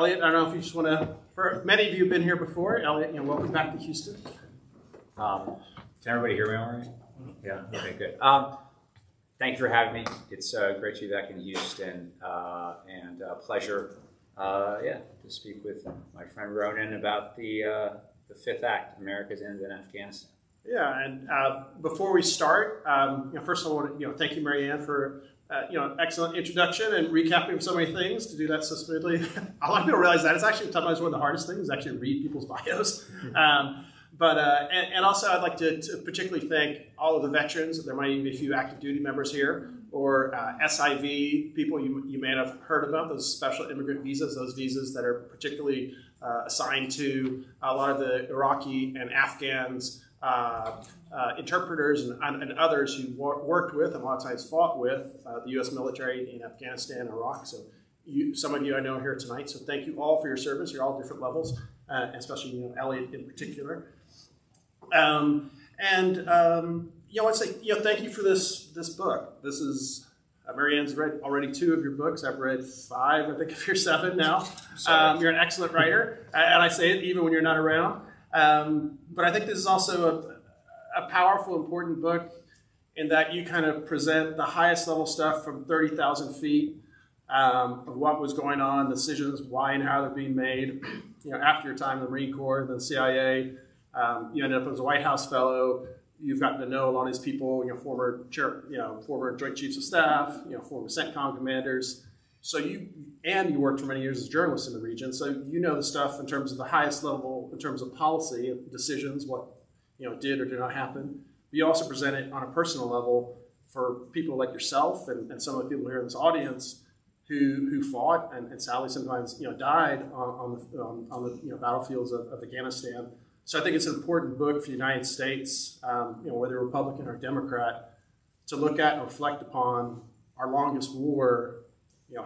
Elliot, I don't know if you just want to, for many of you have been here before. Elliot, welcome back to Houston. Can everybody hear me all right? Yeah, okay, good. Thank you for having me. It's great to be back in Houston, and a pleasure, to speak with my friend Ronan about the Fifth Act, America's End in Afghanistan. Yeah, and before we start, first of all, I want to thank you, Marianne, for excellent introduction and recapping of so many things. To do that so smoothly, a lot of people realize that it's actually sometimes one of the hardest things is actually read people's bios. But also I'd like to particularly thank all of the veterans. There might even be a few active duty members here, or SIV people you may have heard about, those special immigrant visas, those visas that are particularly assigned to a lot of the Iraqi and Afghans, interpreters and others who worked with and a lot of times fought with the U.S. military in Afghanistan and Iraq. So some of you I know are here tonight, so thank you all for your service. You're all different levels, especially Elliot in particular. I'd say thank you for this book. This is Marianne's read already 2 of your books. I've read 5, I think, if you're 7 now. You're an excellent writer, and I say it even when you're not around. But I think this is also a powerful, important book in that you kind of present the highest level stuff from 30,000 feet of what was going on, decisions, why and how they're being made. After your time in the Marine Corps, then CIA, you ended up as a White House fellow. You've gotten to know a lot of these people, former Joint Chiefs of Staff, former CENTCOM commanders. So you worked for many years as a journalist in the region, so you know the stuff in terms of the highest level, in terms of policy decisions, what did or did not happen. But you also present it on a personal level for people like yourself and some of the people here in this audience who fought and sadly sometimes died on the battlefields of Afghanistan. So I think it's an important book for the United States, whether Republican or Democrat, to look at and reflect upon our longest war,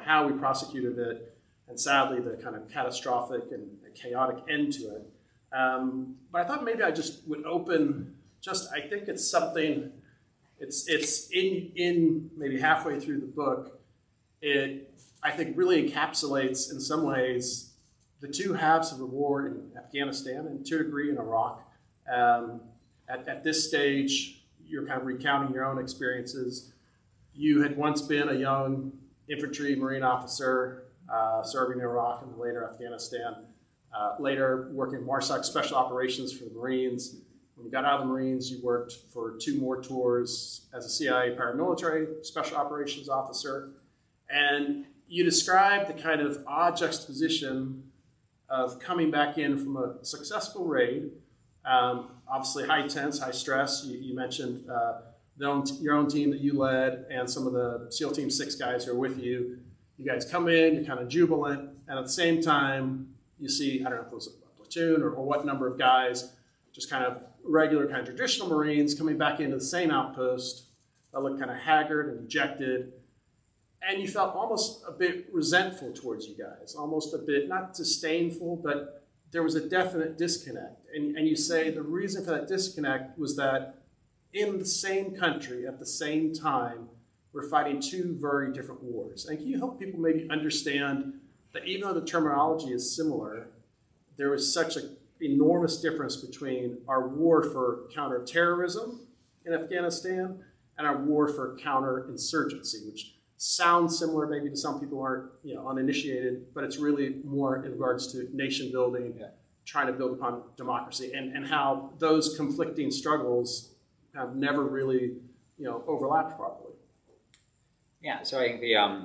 how we prosecuted it, and sadly, the kind of catastrophic and chaotic end to it. But I thought maybe I just would open, I think it's something, it's in maybe halfway through the book, it, I think, really encapsulates, in some ways, the 2 halves of the war in Afghanistan and, to a degree, in Iraq. At this stage, you're kind of recounting your own experiences. You had once been a young infantry Marine officer serving in Iraq and later Afghanistan, later working in MARSOC special operations for the Marines. When you got out of the Marines, you worked for 2 more tours as a CIA paramilitary special operations officer. And you described the kind of odd juxtaposition of coming back in from a successful raid, obviously high tense, high stress. You mentioned your own team that you led and some of the SEAL Team 6 guys who are with you. You guys come in, you're kind of jubilant, and at the same time, you see, I don't know if it was a platoon or what number of guys, just kind of regular, kind of traditional Marines coming back into the same outpost that looked kind of haggard and dejected. And you felt almost a bit resentful towards you guys, almost a bit, not disdainful, but there was a definite disconnect. And you say the reason for that disconnect was that in the same country, at the same time, we're fighting 2 very different wars. And can you help people maybe understand that even though the terminology is similar, there was such an enormous difference between our war for counterterrorism in Afghanistan and our war for counterinsurgency, which sounds similar maybe to some people who aren't uninitiated, but it's really more in regards to nation building, trying to build upon democracy, and how those conflicting struggles have never really, overlapped properly. Yeah, so I think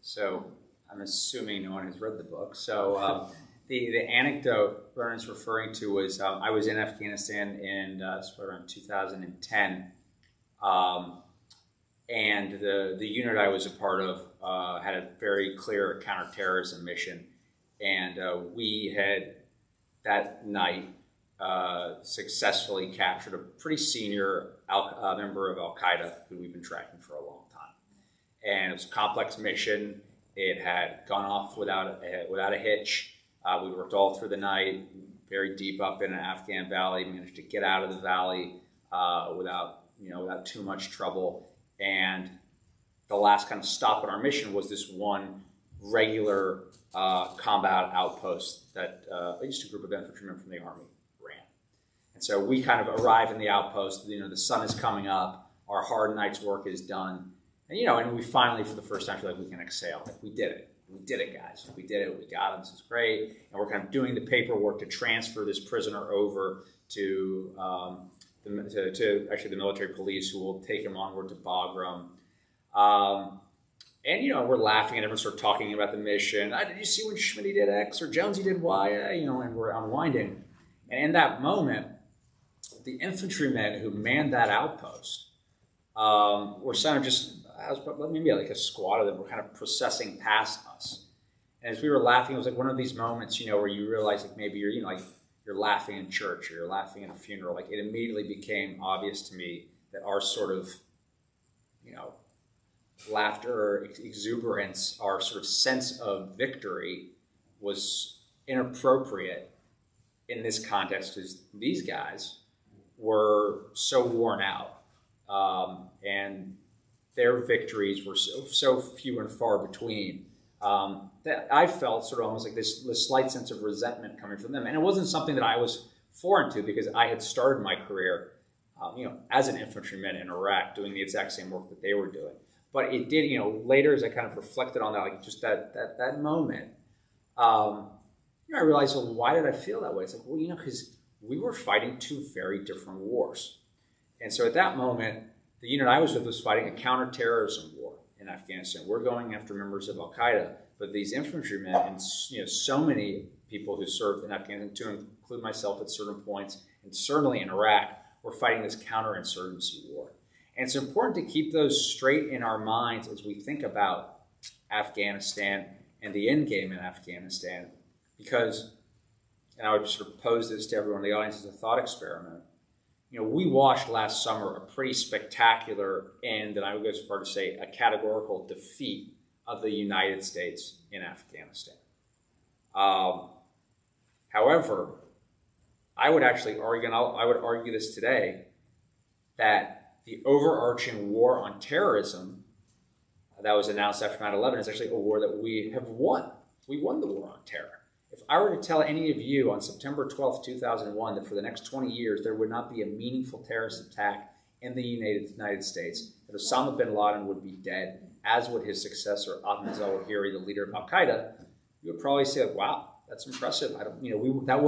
so I'm assuming no one has read the book. So the anecdote Vernon's referring to was I was in Afghanistan in around 2010, and the unit I was a part of had a very clear counterterrorism mission, and we had that night successfully captured a pretty senior member of Al-Qaeda who we've been tracking for a long time. And it was a complex mission. It had gone off without a hitch. We worked all through the night, very deep up in an Afghan valley, managed to get out of the valley without too much trouble. And the last kind of stop on our mission was this one regular combat outpost that at least a group of infantrymen from the Army ran. And so we kind of arrive in the outpost, you know, the sun is coming up, our hard night's work is done, and, you know, and we finally, for the first time, feel like we can exhale. Like, we did it. We did it, guys. We did it. We got him. This is great. And we're kind of doing the paperwork to transfer this prisoner over to actually the military police, who will take him onward to Bagram. And, you know, we're laughing and everyone's sort of talking about the mission. Did you see when Schmitty did X or Jonesy did Y? You know, and we're unwinding. And in that moment, the infantrymen who manned that outpost were kind of just, maybe like a squad of them, were kind of processing past us. And as we were laughing, it was like one of these moments, you know, where you realize, like, maybe you're, you know, like you're laughing in church or you're laughing at a funeral. Like, it immediately became obvious to me that our sort of, you know, laughter or exuberance, our sort of sense of victory was inappropriate in this context, because these guys were so worn out, and their victories were so few and far between that I felt sort of almost like this slight sense of resentment coming from them. And it wasn't something that I was foreign to, because I had started my career, you know, as an infantryman in Iraq, doing the exact same work that they were doing. But it did, you know, later as I kind of reflected on that, like just that moment, you know, I realized, well, why did I feel that way? It's like, well, you know, because we were fighting two very different wars. And so at that moment, the unit I was with was fighting a counterterrorism war in Afghanistan. We're going after members of Al-Qaeda, but these infantrymen and, you know, so many people who served in Afghanistan, to include myself at certain points, and certainly in Iraq, were fighting this counterinsurgency war. And it's important to keep those straight in our minds as we think about Afghanistan and the end game in Afghanistan, because, and I would sort of pose this to everyone in the audience as a thought experiment, you know, we watched last summer a pretty spectacular end, and I would go as far to say a categorical defeat of the United States in Afghanistan. However, I would actually argue, and I would argue this today, that the overarching war on terrorism that was announced after 9/11 is actually a war that we have won. We won the war on terror. If I were to tell any of you on September 12, 2001, that for the next 20 years there would not be a meaningful terrorist attack in the United States, that Osama bin Laden would be dead, as would his successor, Ahmed al-Zawahiri, the leader of Al-Qaeda, you would probably say, wow, that's impressive. I don't, you know, that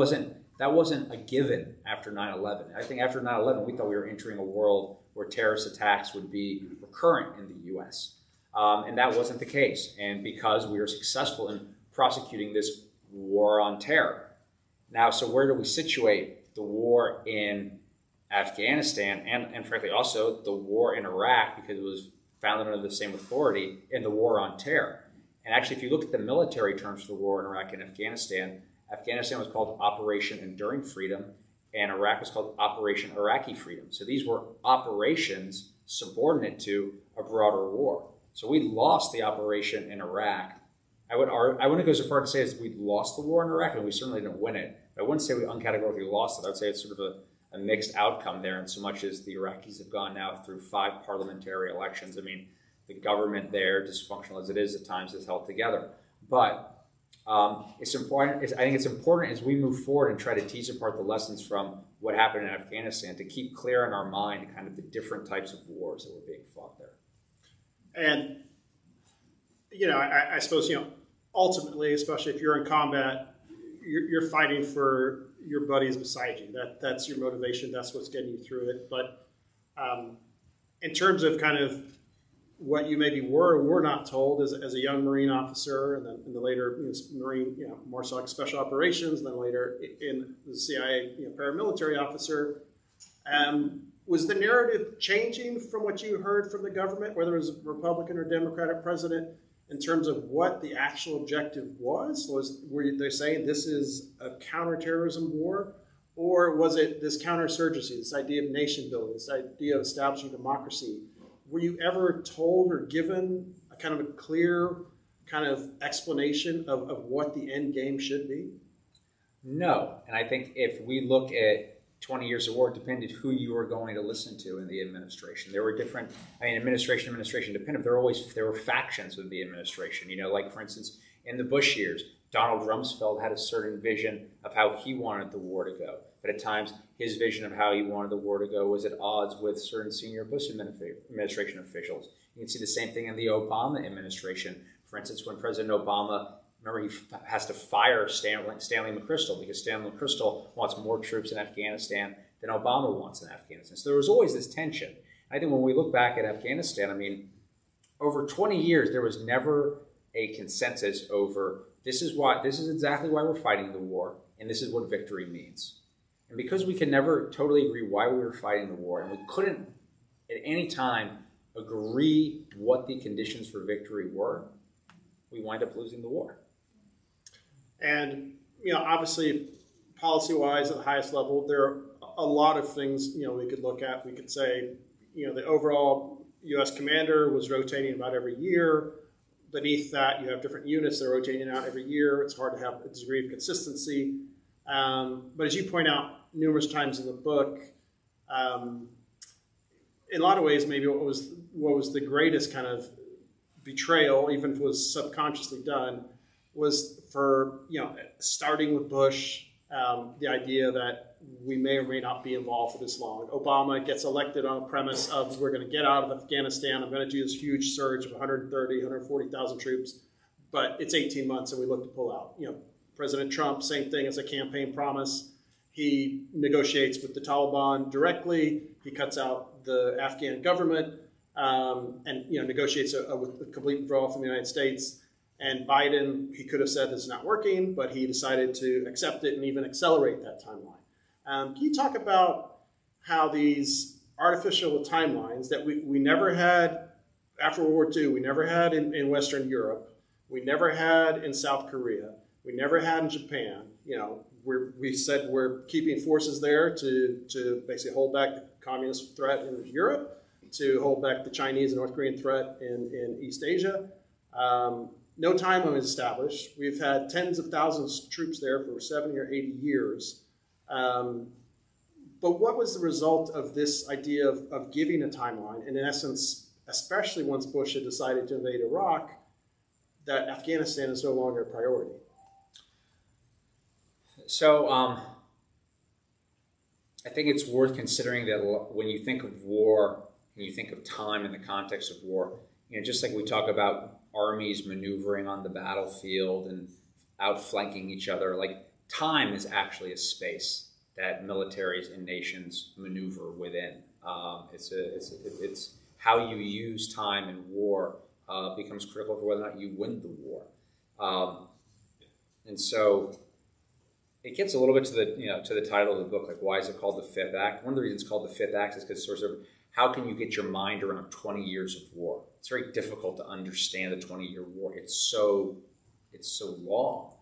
wasn't a given after 9/11. I think after 9/11, we thought we were entering a world where terrorist attacks would be recurrent in the U.S., and that wasn't the case. And because we were successful in prosecuting this war on terror. Now, so where do we situate the war in Afghanistan and frankly also the war in Iraq, because it was founded under the same authority, in the war on terror? And actually, if you look at the military terms for the war in Iraq and Afghanistan, Afghanistan was called Operation Enduring Freedom and Iraq was called Operation Iraqi Freedom. So these were operations subordinate to a broader war. So we lost the operation in Iraq. I wouldn't go so far to say as we lost the war in Iraq, and we certainly didn't win it. But I wouldn't say we uncategorically lost it. I would say it's sort of a mixed outcome there, in so much as the Iraqis have gone now through 5 parliamentary elections. I mean, the government there, dysfunctional as it is at times, is held together. But it's important. I think it's important as we move forward and try to tease apart the lessons from what happened in Afghanistan to keep clear in our mind kind of the different types of wars that were being fought there. And, you know, I suppose, you know, ultimately, especially if you're in combat, you're fighting for your buddies beside you. That's your motivation. That's what's getting you through it. But in terms of kind of what you maybe were or were not told as a young Marine officer, and then in the later, you know, Marine, you know, MARSOC Special Operations, and then later in the CIA, you know, paramilitary officer, was the narrative changing from what you heard from the government, whether it was a Republican or Democratic president, in terms of what the actual objective was? Were they saying this is a counterterrorism war? Or was it this counterinsurgency, this idea of nation building, this idea of establishing democracy? Were you ever told or given a kind of a clear kind of explanation of what the end game should be? No, and I think if we look at 20 years of war depended who you were going to listen to in the administration. There were different, I mean, administration dependent. There were factions with the administration. You know, like for instance, in the Bush years, Donald Rumsfeld had a certain vision of how he wanted the war to go. But at times, his vision of how he wanted the war to go was at odds with certain senior Bush administration officials. You can see the same thing in the Obama administration. For instance, when President Obama, remember, he has to fire Stanley McChrystal because Stanley McChrystal wants more troops in Afghanistan than Obama wants in Afghanistan. So there was always this tension. I think when we look back at Afghanistan, I mean, over 20 years, there was never a consensus over this is exactly why we're fighting the war, and this is what victory means. And because we could never totally agree why we were fighting the war, and we couldn't at any time agree what the conditions for victory were, we wind up losing the war. And, you know, obviously, policy-wise, at the highest level, there are a lot of things, you know, we could look at. We could say, you know, the overall U.S. commander was rotating about every year. Beneath that, you have different units that are rotating out every year. It's hard to have a degree of consistency. But as you point out numerous times in the book, in a lot of ways, maybe what was the greatest kind of betrayal, even if it was subconsciously done, was for, you know, starting with Bush, the idea that we may or may not be involved for this long. Obama gets elected on the premise of, we're going to get out of Afghanistan, I'm going to do this huge surge of 130,000, 140,000 troops, but it's 18 months and we look to pull out. You know, President Trump, same thing as a campaign promise. He negotiates with the Taliban directly. He cuts out the Afghan government and, you know, negotiates a complete withdrawal from the United States. And Biden, he could have said this is not working, but he decided to accept it and even accelerate that timeline. Can you talk about how these artificial timelines that we never had after World War II, we never had in Western Europe, we never had in South Korea, we never had in Japan. You know, we said we're keeping forces there to basically hold back the communist threat in Europe, to hold back the Chinese and North Korean threat in East Asia. No timeline is established. We've had tens of thousands of troops there for 70 or 80 years. But what was the result of this idea of giving a timeline? And in essence, especially once Bush had decided to invade Iraq, that Afghanistan is no longer a priority. So I think it's worth considering that when you think of war, when you think of time in the context of war, you know, just like we talk about armies maneuvering on the battlefield and outflanking each other, like time is actually a space that militaries and nations maneuver within. It's how you use time in war becomes critical for whether or not you win the war. And so it gets a little bit to the title of the book, like why is it called The Fifth Act? One of the reasons it's called The Fifth Act is because sort of how can you get your mind around 20 years of war? It's very difficult to understand the 20-year war. It's so long.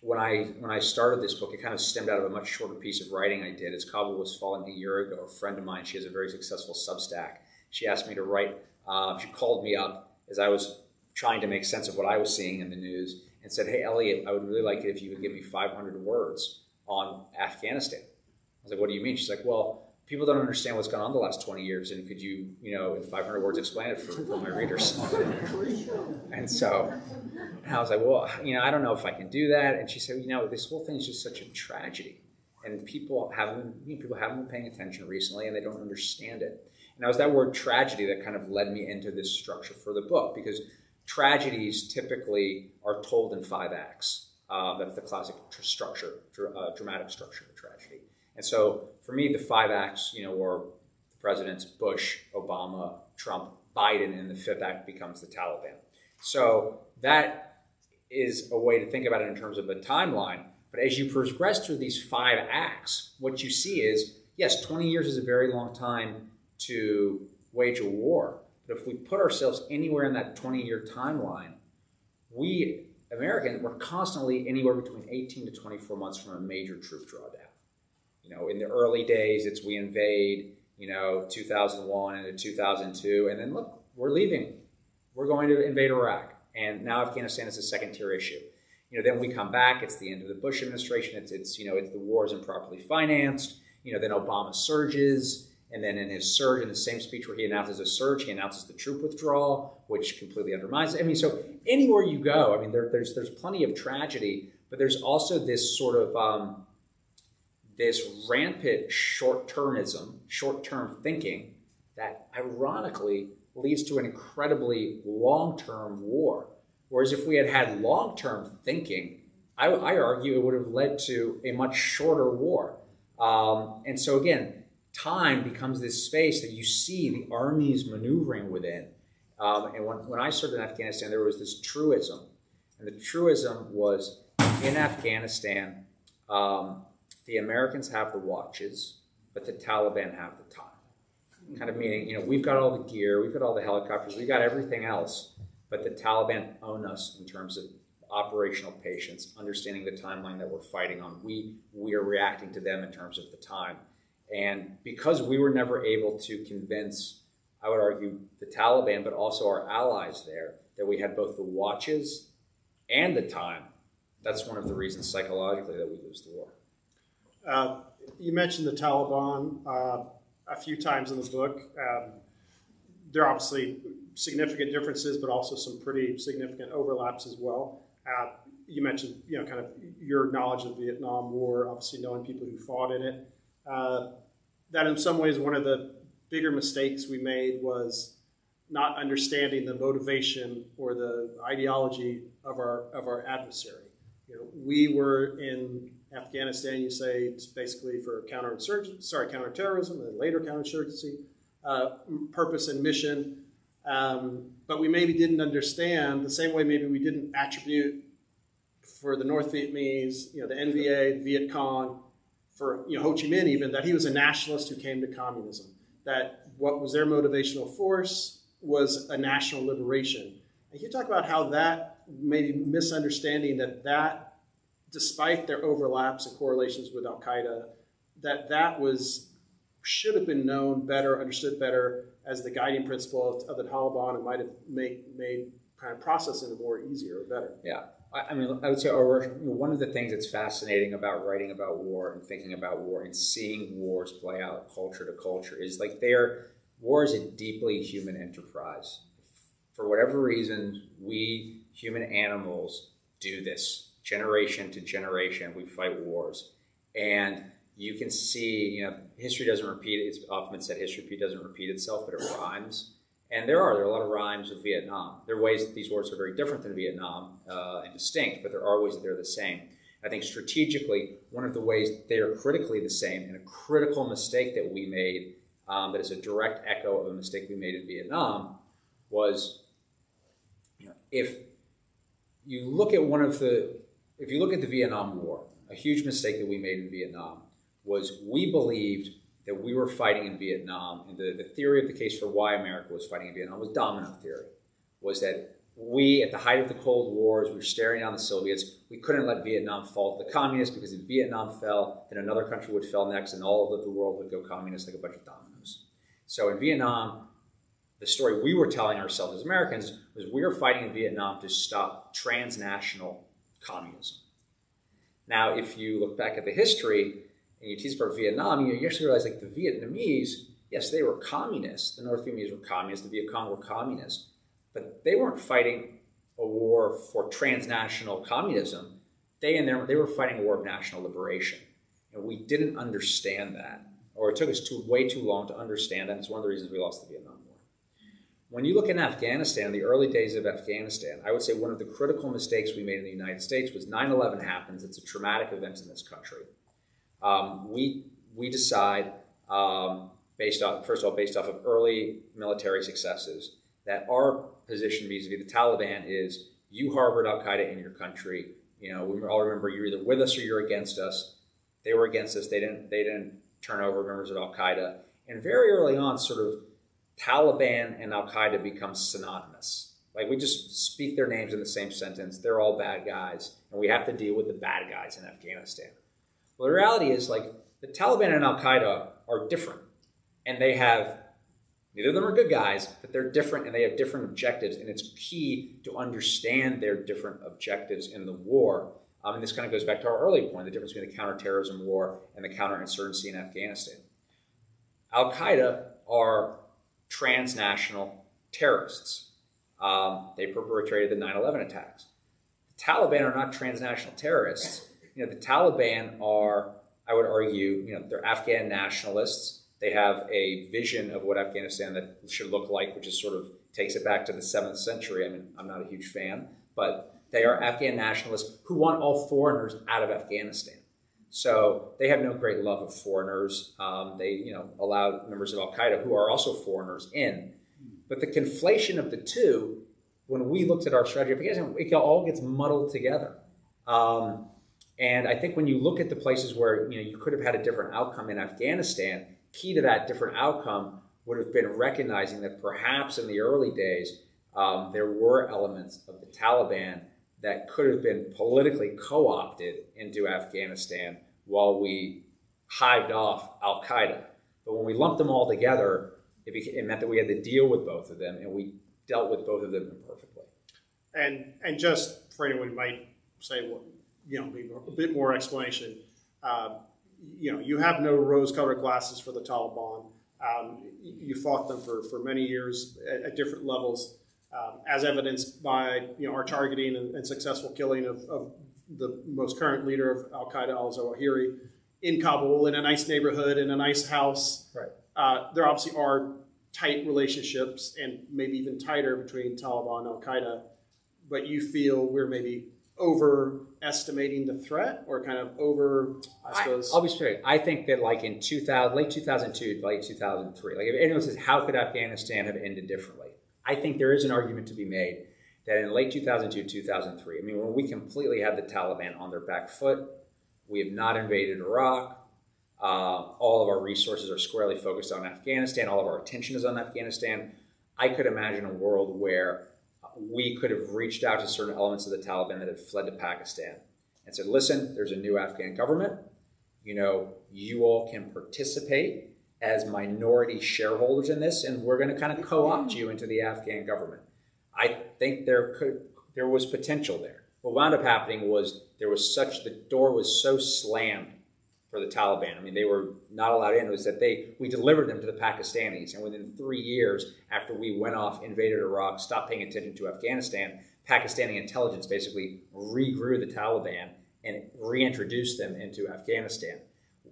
When I started this book, it kind of stemmed out of a much shorter piece of writing I did. As Kabul was falling a year ago, a friend of mine, she has a very successful Substack. She asked me to write. She called me up as I was trying to make sense of what I was seeing in the news and said, "Hey, Elliot, I would really like it if you would give me 500 words on Afghanistan." I was like, "What do you mean?" She's like, "Well, people don't understand what's gone on the last 20 years, and could you, you know, in 500 words, explain it for my readers?" And so I was like, "Well, you know, I don't know if I can do that." And she said, "You know, this whole thing is just such a tragedy, and people haven't been paying attention recently, and they don't understand it." And it was that word tragedy that kind of led me into this structure for the book, because tragedies typically are told in 5 acts. That's the classic dramatic structure of tragedy. And so for me, the 5 acts, you know, were the presidents Bush, Obama, Trump, Biden, and the 5th act becomes the Taliban. So that is a way to think about it in terms of a timeline. But as you progress through these 5 acts, what you see is, yes, 20 years is a very long time to wage a war. But if we put ourselves anywhere in that 20-year timeline, we Americans were constantly anywhere between 18 to 24 months from a major troop drawdown. You know, in the early days, it's we invade, you know, 2001 into 2002, and then look, we're leaving. We're going to invade Iraq, and now Afghanistan is a second-tier issue. You know, then we come back, it's the end of the Bush administration, it's the war is improperly financed, then Obama surges, and then in his surge, in the same speech where he announces a surge, he announces the troop withdrawal, which completely undermines it. I mean, so anywhere you go, I mean, there's plenty of tragedy, but there's also this sort of, this rampant short-termism, short-term thinking that ironically leads to an incredibly long-term war. Whereas if we had had long-term thinking, I argue it would have led to a much shorter war. And so again, time becomes this space that you see the armies maneuvering within. And when I served in Afghanistan, there was this truism. And the truism was, in Afghanistan, the Americans have the watches, but the Taliban have the time. Kind of meaning, we've got all the gear, we've got all the helicopters, we've got everything else, but the Taliban own us in terms of operational patience, understanding the timeline that we're fighting on. We are reacting to them in terms of the time. And because we were never able to convince, I would argue, the Taliban, but also our allies there, that we had both the watches and the time, that's one of the reasons psychologically that we lose the war. You mentioned the Taliban a few times in the book. There are obviously significant differences, but also some pretty significant overlaps as well. You mentioned, kind of your knowledge of the Vietnam War, obviously knowing people who fought in it. That in some ways, one of the bigger mistakes we made was not understanding the motivation or the ideology of our adversary. We were in Afghanistan, you say, it's basically for counterterrorism, and later counterinsurgency, purpose and mission. But we maybe didn't understand, the same way maybe we didn't attribute for the North Vietnamese, the NVA, the Viet Cong, for Ho Chi Minh even, that he was a nationalist who came to communism, that what was their motivational force was a national liberation. And you talk about how that maybe misunderstanding that despite their overlaps and correlations with Al-Qaeda, that was, should have been known better, understood better as the guiding principle of the Taliban, and might have made kind of processing it more easier or better. Yeah, I mean, I would say one of the things that's fascinating about writing about war and thinking about war and seeing wars play out culture to culture is war is a deeply human enterprise. For whatever reason, we human animals do this. Generation to generation, we fight wars. And you can see, history doesn't repeat. It's often been said history doesn't repeat itself, but it rhymes. And there are a lot of rhymes with Vietnam. There are ways that these wars are very different than Vietnam and distinct, but there are ways that they're the same. I think strategically, one of the ways that they are critically the same, and a critical mistake that we made that is a direct echo of a mistake we made in Vietnam, was if you look at the Vietnam War, a huge mistake that we made in Vietnam was we believed that we were fighting in Vietnam, and the theory of the case for why America was fighting in Vietnam was domino theory, was that we, at the height of the Cold War, as we were staring down the Soviets, we couldn't let Vietnam fall to the communists, because if Vietnam fell, then another country would fall next, and all of the world would go communist like a bunch of dominoes. So in Vietnam, the story we were telling ourselves as Americans was we were fighting in Vietnam to stop transnational communism. Now, if you look back at the history and you tease about Vietnam, you actually realize the Vietnamese, yes, they were communists. The North Vietnamese were communists. The Viet Cong were communists. But they weren't fighting a war for transnational communism. They were fighting a war of national liberation. And we didn't understand that, or it took us way too long to understand that. It's one of the reasons we lost the Vietnam War. When you look in Afghanistan, the early days of Afghanistan, I would say one of the critical mistakes we made in the United States was 9/11 happens. It's a traumatic event in this country. We decide, based off of early military successes, that our position vis-a-vis the Taliban is, you harbored Al-Qaeda in your country. We all remember you're either with us or you're against us. They were against us. They didn't turn over members of Al-Qaeda. And very early on, sort of Taliban and Al-Qaeda become synonymous. We just speak their names in the same sentence. They're all bad guys, and we have to deal with the bad guys in Afghanistan. Well, the reality is, the Taliban and Al-Qaeda are different, and they have Neither of them are good guys, but they're different and they have different objectives, and it's key to understand their different objectives in the war. And this kind of goes back to our early point, the difference between the counterterrorism war and the counterinsurgency in Afghanistan. Al-Qaeda are transnational terrorists. They perpetrated the 9/11 attacks. The Taliban are not transnational terrorists. You know, the Taliban are, I would argue, you know, they're Afghan nationalists. They have a vision of what Afghanistan that should look like, which is sort of takes it back to the 7th century. I mean, I'm not a huge fan, but they are Afghan nationalists who want all foreigners out of Afghanistan. So they have no great love of foreigners. They, you know, allowed members of Al-Qaeda who are also foreigners in. But the conflation of the two, when we looked at our strategy, it all gets muddled together. And I think when you look at the places where, you know, you could have had a different outcome in Afghanistan, key to that different outcome would have been recognizing that perhaps in the early days, there were elements of the Taliban that could have been politically co-opted into Afghanistan while we hived off Al-Qaeda. But when we lumped them all together, it meant that we had to deal with both of them, and we dealt with both of them imperfectly. And just for anyone who might say, well, you know, a bit more explanation, you know, you have no rose-colored glasses for the Taliban. You fought them for many years at different levels, as evidenced by, you know, our targeting and successful killing of the most current leader of Al-Qaeda, al-Zawahiri, in Kabul, in a nice neighborhood, in a nice house. Right. There obviously are tight relationships, and maybe even tighter, between Taliban and Al-Qaeda, but you feel we're maybe overestimating the threat, or kind of over, I suppose. I'll be straight. I think that, like, in late 2002, late 2003, like, if anyone says, how could Afghanistan have ended differently? I think there is an argument to be made that in late 2002, 2003, I mean, when we completely had the Taliban on their back foot, we have not invaded Iraq. All of our resources are squarely focused on Afghanistan. All of our attention is on Afghanistan. I could imagine a world where we could have reached out to certain elements of the Taliban that had fled to Pakistan and said, listen, there's a new Afghan government. You know, you all can participate as minority shareholders in this, and we're going to kind of co-opt you into the Afghan government. I think there was potential there. What wound up happening was the door was so slammed for the Taliban. I mean, they were not allowed in. It was that we delivered them to the Pakistanis, and within 3 years after we went off, invaded Iraq, stopped paying attention to Afghanistan, Pakistani intelligence basically regrew the Taliban and reintroduced them into Afghanistan.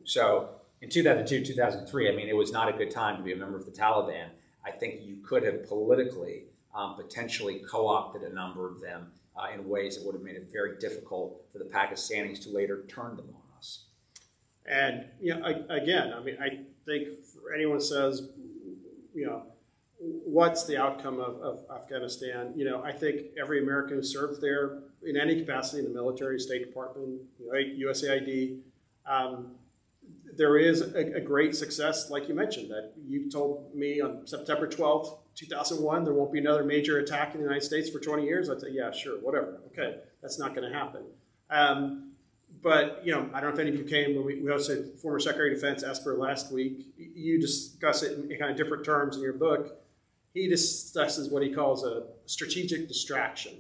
So in 2002, 2003, I mean, it was not a good time to be a member of the Taliban. I think you could have politically potentially co-opted a number of them in ways that would have made it very difficult for the Pakistanis to later turn them on us. And, you know, again, I mean, I think for anyone who says, you know, what's the outcome of Afghanistan? You know, I think every American who served there in any capacity, in the military, State Department, you know, USAID, there is a great success, like you mentioned, that you told me on September 12th, 2001, there won't be another major attack in the United States for 20 years. I'd say, yeah, sure, whatever. Okay, that's not going to happen. But, you know, I don't know if any of you came, we hosted former Secretary of Defense Esper last week. You discuss it in kind of different terms in your book. He discusses what he calls a strategic distraction.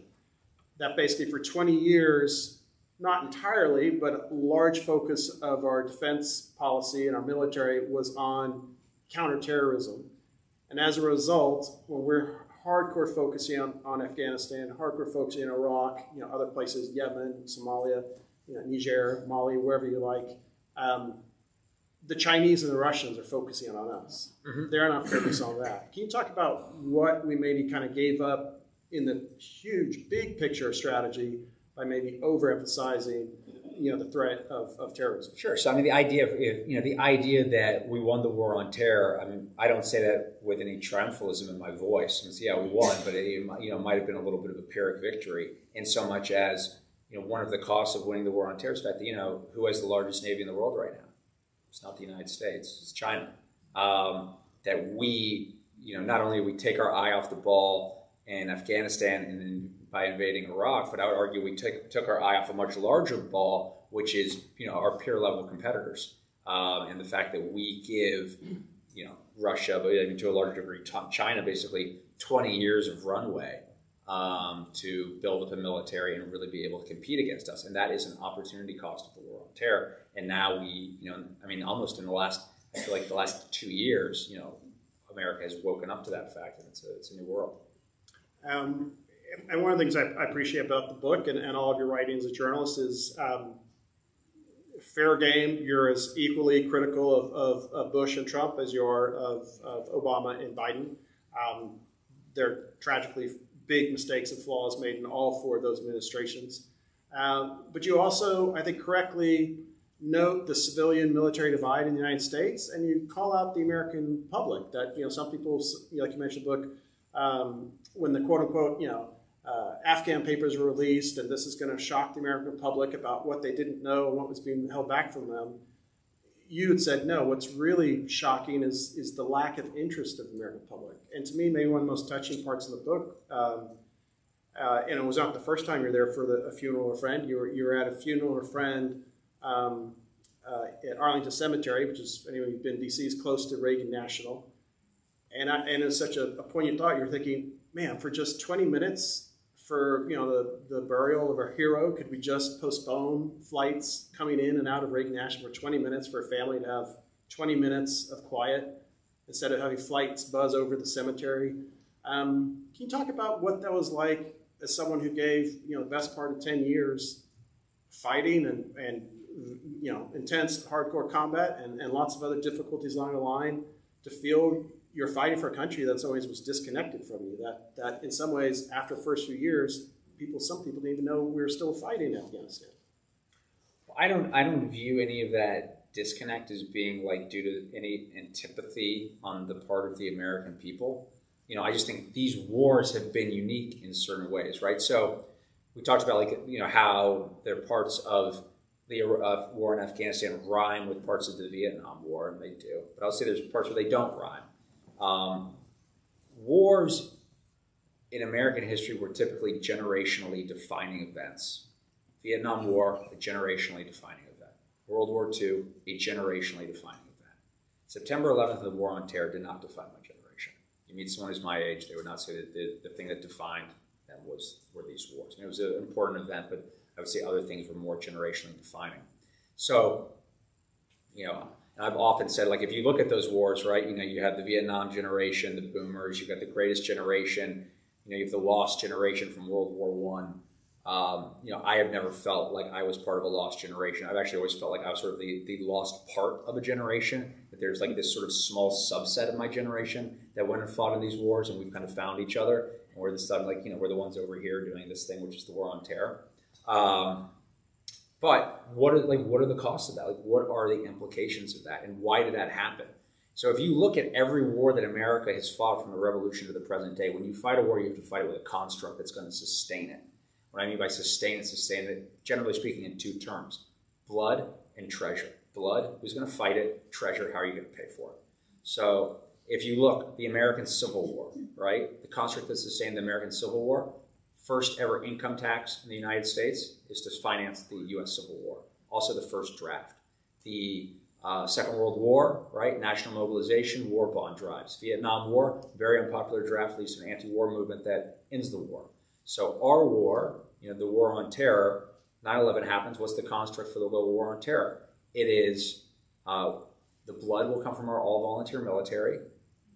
That basically for 20 years, not entirely, but a large focus of our defense policy and our military was on counterterrorism. And as a result, when we're hardcore focusing on Afghanistan, hardcore focusing on Iraq, you know, other places, Yemen, Somalia, you know, Niger, Mali, wherever you like, the Chinese and the Russians are focusing on us. Mm-hmm. They're not focused on that. Can you talk about what we maybe kind of gave up in the huge, big picture strategy by maybe overemphasizing, you know, the threat of terrorism? Sure. So I mean, the idea that we won the war on terror. I mean, I don't say that with any triumphalism in my voice. I mean, yeah, we won, but it, you know, might have been a little bit of a Pyrrhic victory in so much as, you know, one of the costs of winning the war on terror is that, you know, who has the largest navy in the world right now? It's not the United States, it's China. That we, you know, not only we take our eye off the ball in Afghanistan and then by invading Iraq, but I would argue we took our eye off a much larger ball, which is, you know, our peer level competitors. And the fact that we give, Russia, but to a larger degree, China, basically 20 years of runway to build up a military and really be able to compete against us. And that is an opportunity cost of the war on terror. And now we, almost in the last, I feel like the last 2 years, America has woken up to that fact, and it's a new world. And one of the things I appreciate about the book and all of your writings as journalists is fair game. You're as equally critical of Bush and Trump as you are of Obama and Biden. There are tragically big mistakes and flaws made in all four of those administrations. But you also, I think, correctly note the civilian-military divide in the United States, and you call out the American public that, some people, like you mentioned in the book, when the quote-unquote, Afghan papers were released, and this is going to shock the American public about what they didn't know and what was being held back from them, you had said, no, what's really shocking is the lack of interest of the American public. And to me, maybe one of the most touching parts of the book, and it was not the first time you were there for a funeral of a friend. You were at a funeral of a friend at Arlington Cemetery, which is, anyway, you've been in D.C., is close to Reagan National. And it was such a poignant thought. You're thinking, man, for just 20 minutes for the burial of our hero, could we just postpone flights coming in and out of Reagan National for 20 minutes for a family to have 20 minutes of quiet instead of having flights buzz over the cemetery? Can you talk about what that was like as someone who gave the best part of 10 years fighting and intense hardcore combat and lots of other difficulties along the line, to feel you're fighting for a country that's always was disconnected from you, that in some ways, after the first few years, some people didn't even know we were still fighting in Afghanistan? Well, I don't view any of that disconnect as being due to any antipathy on the part of the American people. I just think these wars have been unique in certain ways, right? So we talked about how there are parts of the war in Afghanistan rhyme with parts of the Vietnam War, and they do. But I'll say there's parts where they don't rhyme. Wars in American history were typically generationally defining events. Vietnam War, a generationally defining event. World War II, a generationally defining event. September 11th, the War on Terror did not define my generation. You meet someone who's my age, they would not say that the thing that defined them were these wars. And it was an important event, but I would say other things were more generationally defining. So, and I've often said, if you look at those wars, right, you have the Vietnam generation, the boomers, you've got the greatest generation, you have the lost generation from World War I. I have never felt like I was part of a lost generation. I've actually always felt like I was sort of the lost part of a generation, that there's this sort of small subset of my generation that went and fought in these wars, and we've kind of found each other, and we're we're the ones over here doing this thing, which is the war on terror. But what are the costs of that? What are the implications of that? And why did that happen? So if you look at every war that America has fought from the revolution to the present day, when you fight a war, you have to fight it with a construct that's going to sustain it. What I mean by sustain it, generally speaking, in two terms: blood and treasure. Blood, who's going to fight it? Treasure, how are you going to pay for it? So if you look, the American Civil War, right? The construct that sustained the American Civil War, first ever income tax in the United States is to finance the U.S. Civil War. Also the first draft. The Second World War, right? National mobilization, war bond drives. Vietnam War, very unpopular draft, leads to an anti-war movement that ends the war. So our war, the war on terror, 9/11 happens. What's the construct for the global war on terror? It is the blood will come from our all-volunteer military,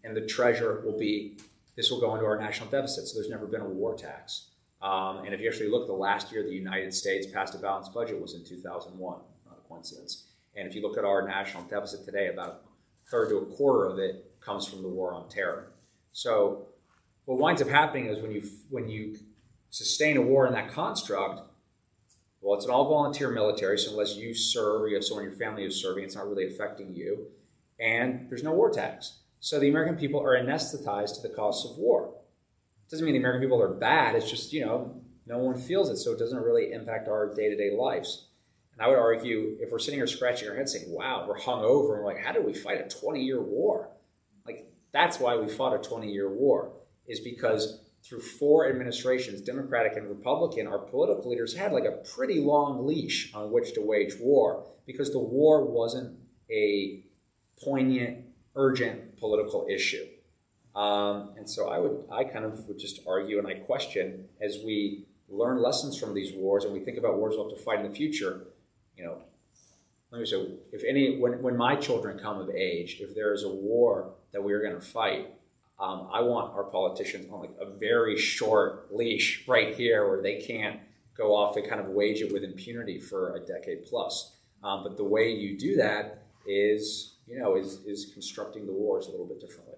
and the treasure will be, this will go into our national deficit. So there's never been a war tax. And if you actually look, the last year the United States passed a balanced budget was in 2001, not a coincidence. And if you look at our national deficit today, about a third to a quarter of it comes from the war on terror. So what winds up happening is when you sustain a war in that construct, well, it's an all-volunteer military, so unless you serve or you have someone in your family who's serving, it's not really affecting you. And there's no war tax. So the American people are anesthetized to the costs of war. Doesn't mean the American people are bad, it's just, no one feels it, so it doesn't really impact our day-to-day lives. And I would argue, if we're sitting here scratching our heads saying, wow, we're hungover, and we're like, how did we fight a 20-year war? That's why we fought a 20-year war, is because through four administrations, Democratic and Republican, our political leaders had a pretty long leash on which to wage war, because the war wasn't a poignant urgent political issue. And so I kind of would just argue, and I question, as we learn lessons from these wars and we think about wars we'll have to fight in the future, you know, let me say, if any, when my children come of age, if there is a war that we are going to fight, I want our politicians on like a very short leash right here where they can't go off and kind of wage it with impunity for a decade plus. But the way you do that is, you know, is constructing the wars a little bit differently.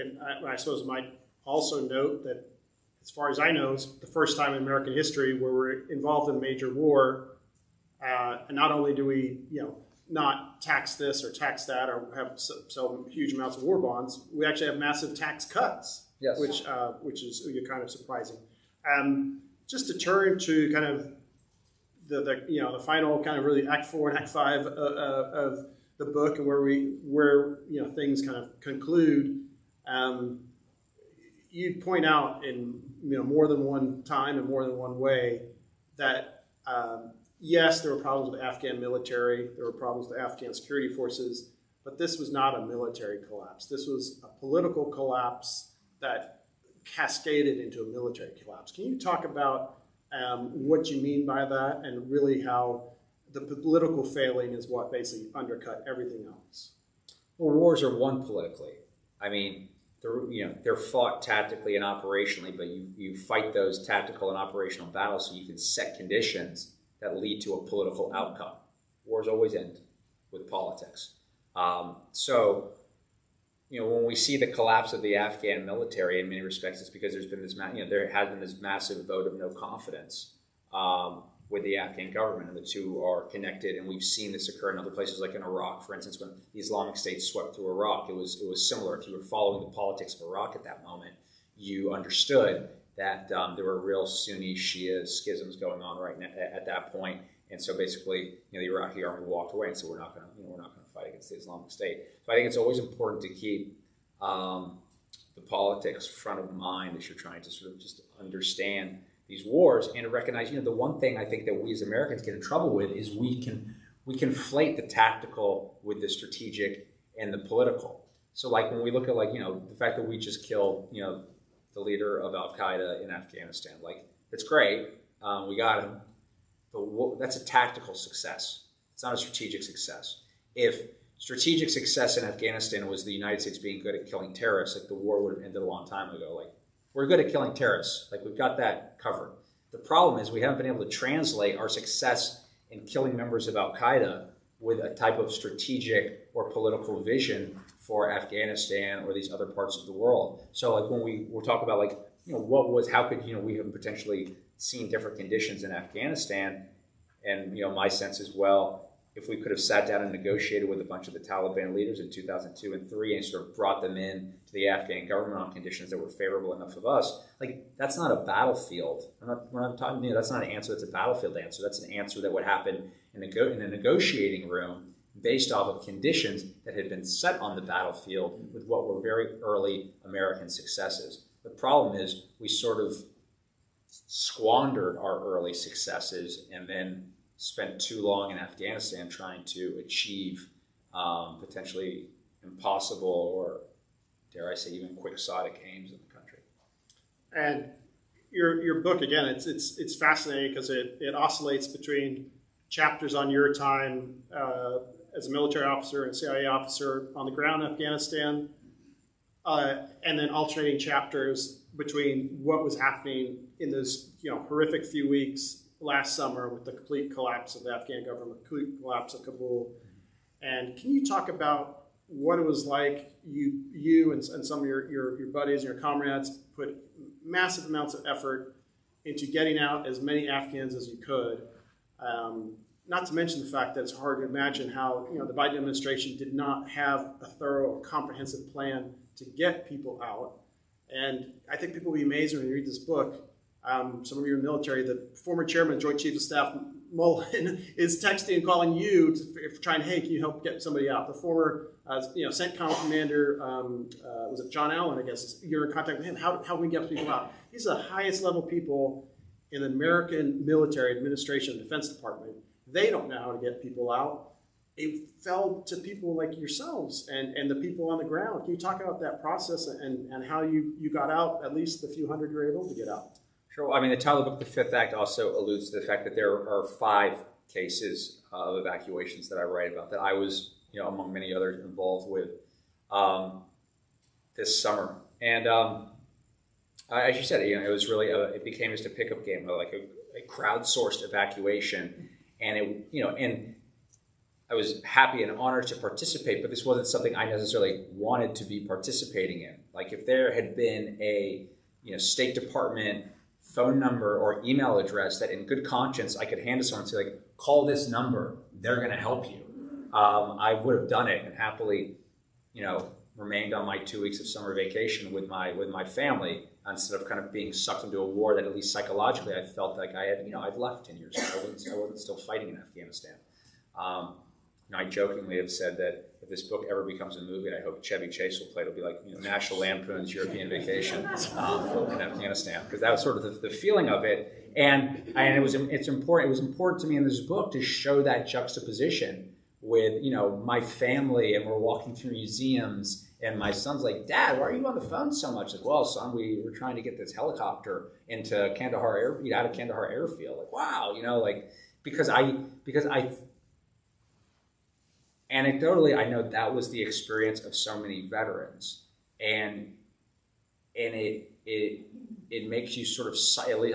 And I suppose might also note that, as far as I know, it's the first time in American history where we're involved in a major war. And not only do we, you know, not tax this or tax that or have sell huge amounts of war bonds, we actually have massive tax cuts, yes, which is kind of surprising. Just to turn to kind of the final kind of really Act 4 and Act 5 of the book, and where things kind of conclude. You point out in more than one time and more than one way that yes, there were problems with the Afghan military, there were problems with the Afghan security forces, but this was not a military collapse. This was a political collapse that cascaded into a military collapse. Can you talk about what you mean by that, and really how the political failing is what basically undercut everything else? Well, wars are won politically. I mean, they're fought tactically and operationally, but you fight those tactical and operational battles so you can set conditions that lead to a political outcome. Wars always end with politics. So, when we see the collapse of the Afghan military, in many respects, it's because there's been this, there has been this massive vote of no confidence with the Afghan government, and the two are connected. And we've seen this occur in other places, like in Iraq, for instance, when the Islamic State swept through Iraq. It was similar. If you were following the politics of Iraq at that moment, you understood that there were real Sunni-Shia schisms going on right now, at that point, and so basically, the Iraqi army walked away and said, "We're not going to fight against the Islamic State." So I think it's always important to keep the politics front of mind as you're trying to sort of just understand these wars and recognize. The one thing I think that we as Americans get in trouble with is we conflate the tactical with the strategic and the political. So like when we look at the fact that we just killed the leader of Al-Qaeda in Afghanistan. Like, that's great, we got him, but that's a tactical success. It's not a strategic success. If strategic success in Afghanistan was the United States being good at killing terrorists, the war would have ended a long time ago. We're good at killing terrorists, we've got that covered. The problem is we haven't been able to translate our success in killing members of Al-Qaeda with a type of strategic or political vision for Afghanistan or these other parts of the world. So when we'll talk about how could we have potentially seen different conditions in Afghanistan, and my sense is, if we could have sat down and negotiated with a bunch of the Taliban leaders in 2002 and 2003 and sort of brought them in to the Afghan government on conditions that were favorable enough of us, that's not a battlefield. We're not talking, that's not an answer that's a battlefield answer. That's an answer that would happen in a negotiating room, based off of conditions that had been set on the battlefield with what were very early American successes. The problem is we sort of squandered our early successes and then spent too long in Afghanistan trying to achieve potentially impossible or, dare I say, even quixotic aims in the country. And your book, again, it's fascinating because it oscillates between chapters on your time as a military officer and CIA officer on the ground in Afghanistan, and then alternating chapters between what was happening in those horrific few weeks last summer with the complete collapse of the Afghan government, complete collapse of Kabul. And can you talk about what it was like? You and some of your buddies and your comrades put massive amounts of effort into getting out as many Afghans as you could. Not to mention the fact that it's hard to imagine how the Biden administration did not have a thorough or comprehensive plan to get people out. And I think people will be amazed when you read this book. Some of you in the military, the former chairman of Joint Chiefs of Staff, Mullen, is texting and calling you to try and, hey, can you help get somebody out? The former CENTCOM commander, was it John Allen, I guess, you're in contact with him. How can we get people out? These are the highest level people in the American military administration and defense department. They don't know how to get people out. it fell to people like yourselves and the people on the ground. Can you talk about that process and how you got out, at least the few hundred you were able to get out? Sure. Well, I mean, the title of the book, The Fifth Act, also alludes to the fact that there are 5 cases of evacuations that I write about that I was, among many others, involved with this summer. And as you said, it was really, it became just a pickup game, like a crowdsourced evacuation. And it, and I was happy and honored to participate, but this wasn't something I necessarily wanted to be participating in. Like if there had been a, State Department phone number or email address that in good conscience I could hand to someone and say, like, call this number, they're going to help you. I would have done it and happily, remained on my 2 weeks of summer vacation with my family instead of kind of being sucked into a war that at least psychologically I felt like I had, I'd left 10 years. So I wasn't still fighting in Afghanistan. I jokingly have said that if this book ever becomes a movie, I hope Chevy Chase will play. It'll be like National Lampoon's European Vacation in Afghanistan, because that was sort of the feeling of it. And it's important. It was important to me in this book to show that juxtaposition with my family, and we're walking through museums, and my son's like, "Dad, why are you on the phone so much?" Like, "Well, son, we were trying to get this helicopter into Kandahar Airfield, out of Kandahar Airfield." Like, wow, because I. Anecdotally, I know that was the experience of so many veterans, and it makes you sort of,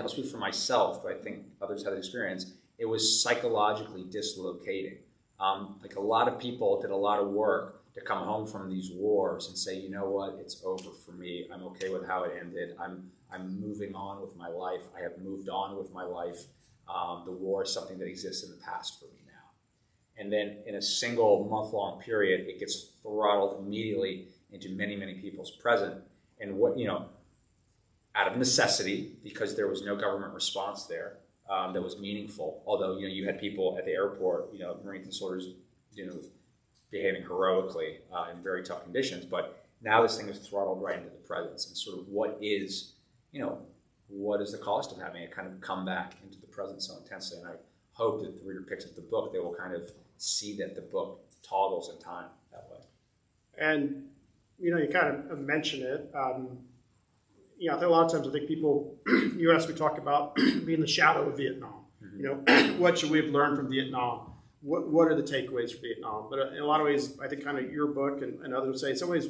I'll speak for myself, but I think others had the experience. It was psychologically dislocating. Like a lot of people did a lot of work to come home from these wars and say, you know what, it's over for me. I'm okay with how it ended. I'm moving on with my life. I have moved on with my life. The war is something that exists in the past for me. And then in a single month-long period, it gets throttled immediately into many, many people's present. And what, out of necessity, because there was no government response there that was meaningful. Although, you had people at the airport, Marines and soldiers, behaving heroically in very tough conditions. But now this thing is throttled right into the present. And sort of what is the cost of having it kind of come back into the present so intensely? And I hope that the reader picks up the book, they will kind of see that the book toggles in time that way. And, you kind of mention it. I think a lot of times I think people, U.S., we talk about being in the shadow of Vietnam. What should we have learned from Vietnam? What are the takeaways from Vietnam? But in a lot of ways, I think kind of your book and others would say, in some ways,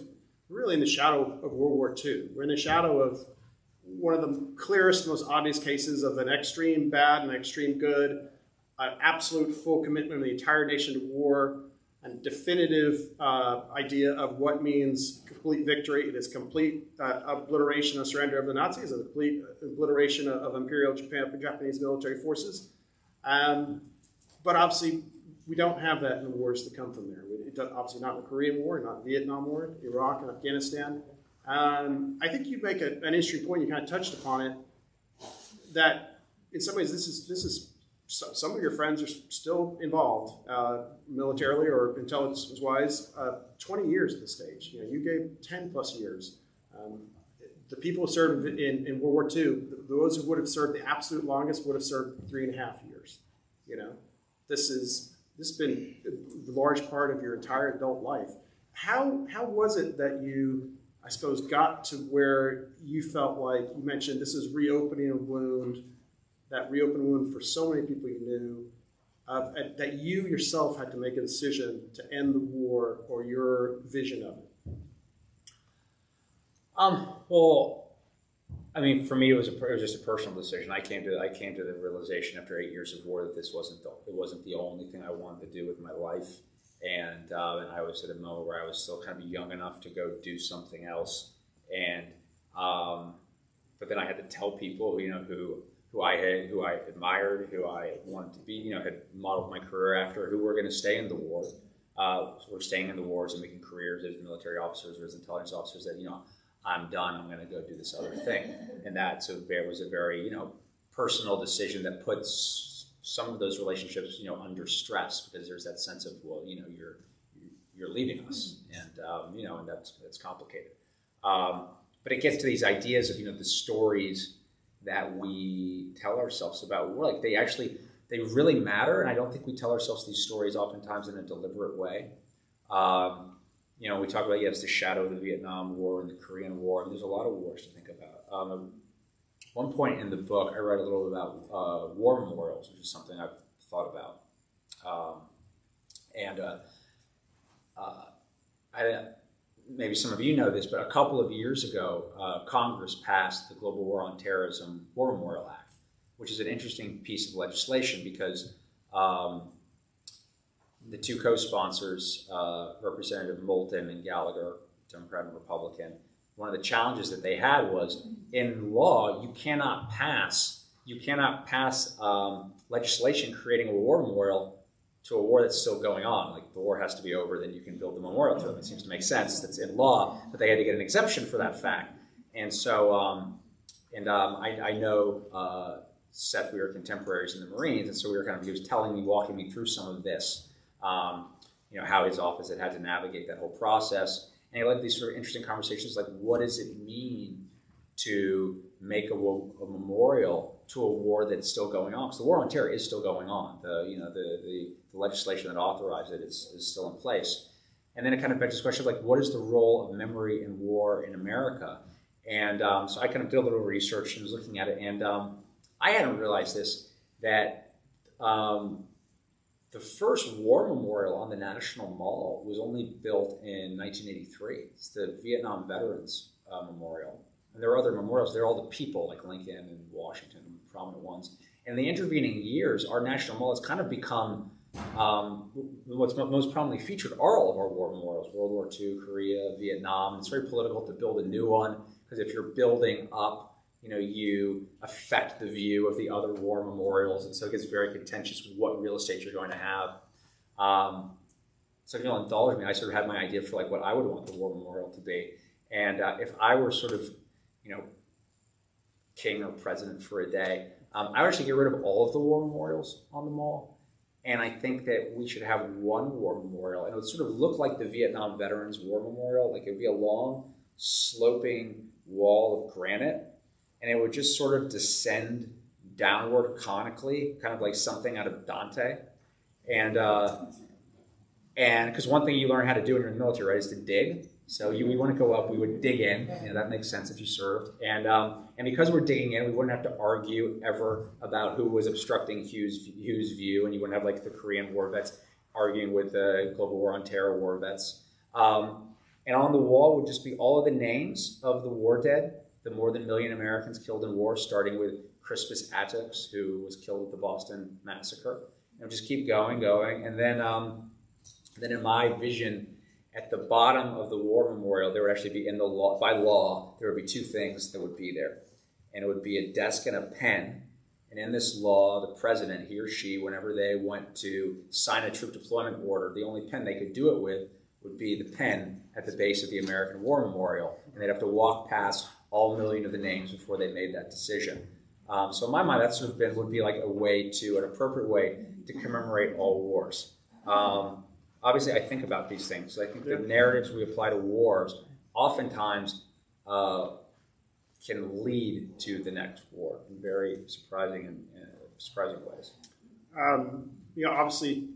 we're really in the shadow of World War II. We're in the shadow of one of the clearest, most obvious cases of an extreme bad and an extreme good. An absolute full commitment of the entire nation to war, and definitive idea of what means complete victory. It is complete obliteration of surrender of the Nazis, a complete obliteration of Imperial Japanese military forces. But obviously, we don't have that in the wars that come from there. Obviously, not the Korean War, not the Vietnam War, Iraq and Afghanistan. I think you make an interesting point. You kind of touched upon it. That in some ways, this is. So some of your friends are still involved militarily or intelligence-wise, 20 years at this stage. You gave 10 plus years. The people who served in World War II, those who would have served the absolute longest would have served 3.5 years. This has been a large part of your entire adult life. How was it that you, I suppose, got to where you felt like you mentioned this is reopening a wound? That reopened wound for so many people you knew, that you yourself had to make a decision to end the war or your vision of it? Well, I mean, for me, it was just a personal decision. I came to the realization after 8 years of war that this wasn't the only thing I wanted to do with my life, and I was at a moment where I was still kind of young enough to go do something else, but then I had to tell people, who I admired, who I wanted to be, had modeled my career after, who were going to stay in the war, were staying in the wars and making careers as military officers or as intelligence officers, that, I'm done, I'm going to go do this other thing. And that was a very, personal decision that puts some of those relationships, under stress, because there's that sense of, well, you're leaving us. And that's complicated. But it gets to these ideas of, the stories that we tell ourselves about war, like They really matter, and I don't think we tell ourselves these stories oftentimes in a deliberate way. You know, we talk about, yes, the shadow of the Vietnam War and the Korean War, and there's a lot of wars to think about. At one point in the book, I read a little about war memorials, which is something I've thought about. Maybe some of you know this, but a couple of years ago, Congress passed the Global War on Terrorism War Memorial Act, which is an interesting piece of legislation because the two co-sponsors, Representative Moulton and Gallagher, Democrat and Republican, one of the challenges that they had was in law, you cannot pass legislation creating a war memorial to a war that's still going on. Like, the war has to be over, then you can build the memorial to them. It seems to make sense. That's in law, but they had to get an exemption for that fact. And so, I know Seth, we were contemporaries in the Marines, and so we were kind of, he was telling me, walking me through some of this, you know, how his office had to navigate that whole process. And he led these sort of interesting conversations, like, what does it mean to make a memorial to a war that's still going on? Because the war on terror is still going on. The legislation that authorized it is still in place. And then it kind of begs this question of, like, what is the role of memory in war in America? And so I kind of did a little research and was looking at it, and I hadn't realized this, that the first war memorial on the National Mall was only built in 1983. It's the Vietnam Veterans Memorial. And there are other memorials. They're all the people, like Lincoln and Washington, prominent ones. And in the intervening years, our National Mall has kind of become what's most prominently featured are all of our war memorials: World War II, Korea, Vietnam. It's very political to build a new one, because if you're building up, you know, you affect the view of the other war memorials, and so it gets very contentious with what real estate you're going to have. So if you'll indulge me, I sort of had my idea for, like, what I would want the war memorial to be, and if I were sort of, you know, king or president for a day, I would actually get rid of all of the war memorials on the mall. And I think that we should have one war memorial. And it would sort of look like the Vietnam Veterans War Memorial. Like, it would be a long, sloping wall of granite. And it would just sort of descend downward conically, kind of like something out of Dante. And because one thing you learn how to do when you're in the military, right, is to dig. So we want to go up, we would dig in. You know, that makes sense if you served. And because we're digging in, we wouldn't have to argue ever about who was obstructing Hugh's view, and you wouldn't have, like, the Korean War vets arguing with the Global War on Terror war vets. And on the wall would just be all of the names of the war dead, the more than 1 million Americans killed in war, starting with Crispus Attucks, who was killed at the Boston Massacre. And just keep going. And then in my vision, at the bottom of the war memorial, there would actually be, there would be two things that would be there. And it would be a desk and a pen. And in this law, the president, he or she, whenever they went to sign a troop deployment order, the only pen they could do it with would be the pen at the base of the American War Memorial. And they'd have to walk past all 1 million of the names before they made that decision. So in my mind, that sort of would be like a way to, an appropriate way to commemorate all wars. Obviously, I think about these things. So I think the narratives we apply to wars oftentimes can lead to the next war in very surprising and surprising ways. You know, obviously,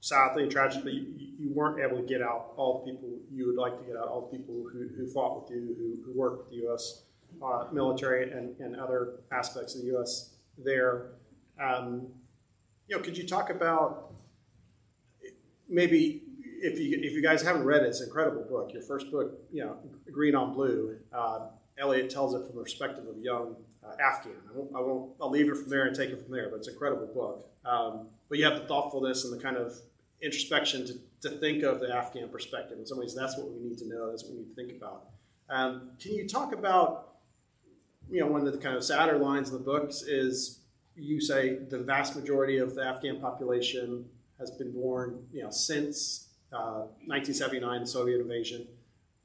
sadly and tragically, you weren't able to get out all the people you would like to get out, all the people who fought with you, who worked with the U.S. Military and other aspects of the U.S. there. You know, could you talk about, maybe if you guys haven't read it, it's an incredible book. Your first book, you know, Green on Blue. Elliot tells it from the perspective of a young Afghan. I'll leave it from there and take it from there. But it's an incredible book. But you have the thoughtfulness and the kind of introspection to think of the Afghan perspective. In some ways, that's what we need to know. That's what we need to think about. Can you talk about, you know, one of the kind of sadder lines in the books is you say the vast majority of the Afghan population has been born, you know, since 1979, the Soviet invasion.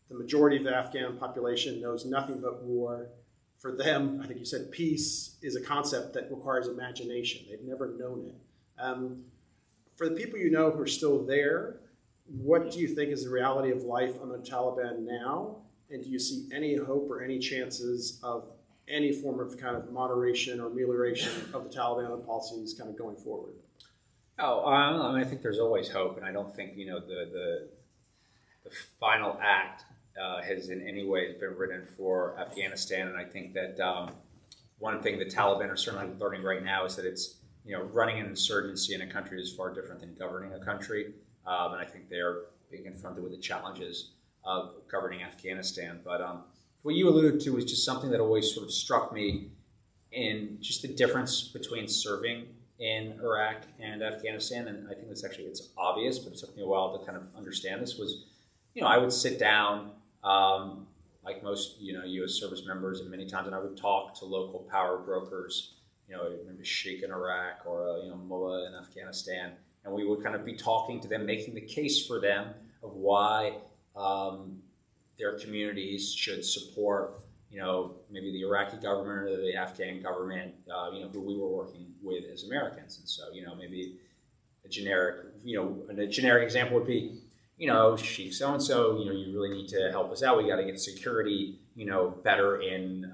The majority of the Afghan population knows nothing but war. For them, I think you said peace is a concept that requires imagination. They've never known it. For the people you know who are still there, what do you think is the reality of life on the Taliban now? And do you see any hope or any chances of any form of kind of moderation or amelioration of the Taliban policies kind of going forward? Oh, I think there's always hope, and I don't think, you know, the final act has in any way been written for Afghanistan, and I think that one thing the Taliban are certainly learning right now is that it's, you know, running an insurgency in a country is far different than governing a country, and I think they're being confronted with the challenges of governing Afghanistan. But what you alluded to was just something that always sort of struck me in just the difference between serving in Iraq and Afghanistan, and I think that's actually, it's obvious, but it took me a while to kind of understand this, was, you know, I would sit down, like most, you know, U.S. service members, and many times, and I would talk to local power brokers, you know, maybe a sheikh in Iraq or a, you know, mullah in Afghanistan, and we would kind of be talking to them, making the case for them of why their communities should support, you know, maybe the Iraqi government or the Afghan government, you know, who we were working with as Americans. And so, you know, maybe a generic, you know, a generic example would be, you know, Chief so-and-so, you know, you really need to help us out. We got to get security, you know, better in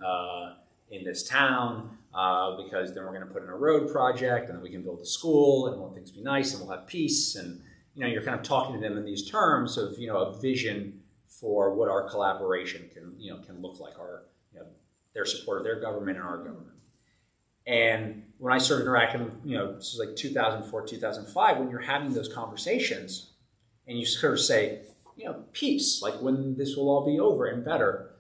this town, because then we're going to put in a road project, and then we can build a school, and we'll things be nice, and we'll have peace. And, you know, you're kind of talking to them in these terms of, you know, a vision for what our collaboration can, you know, can look like, our, you know, their support of their government and our government. And when I started interacting, you know, this is like 2004, 2005, when you're having those conversations, and you sort of say, you know, peace, like when this will all be over and better.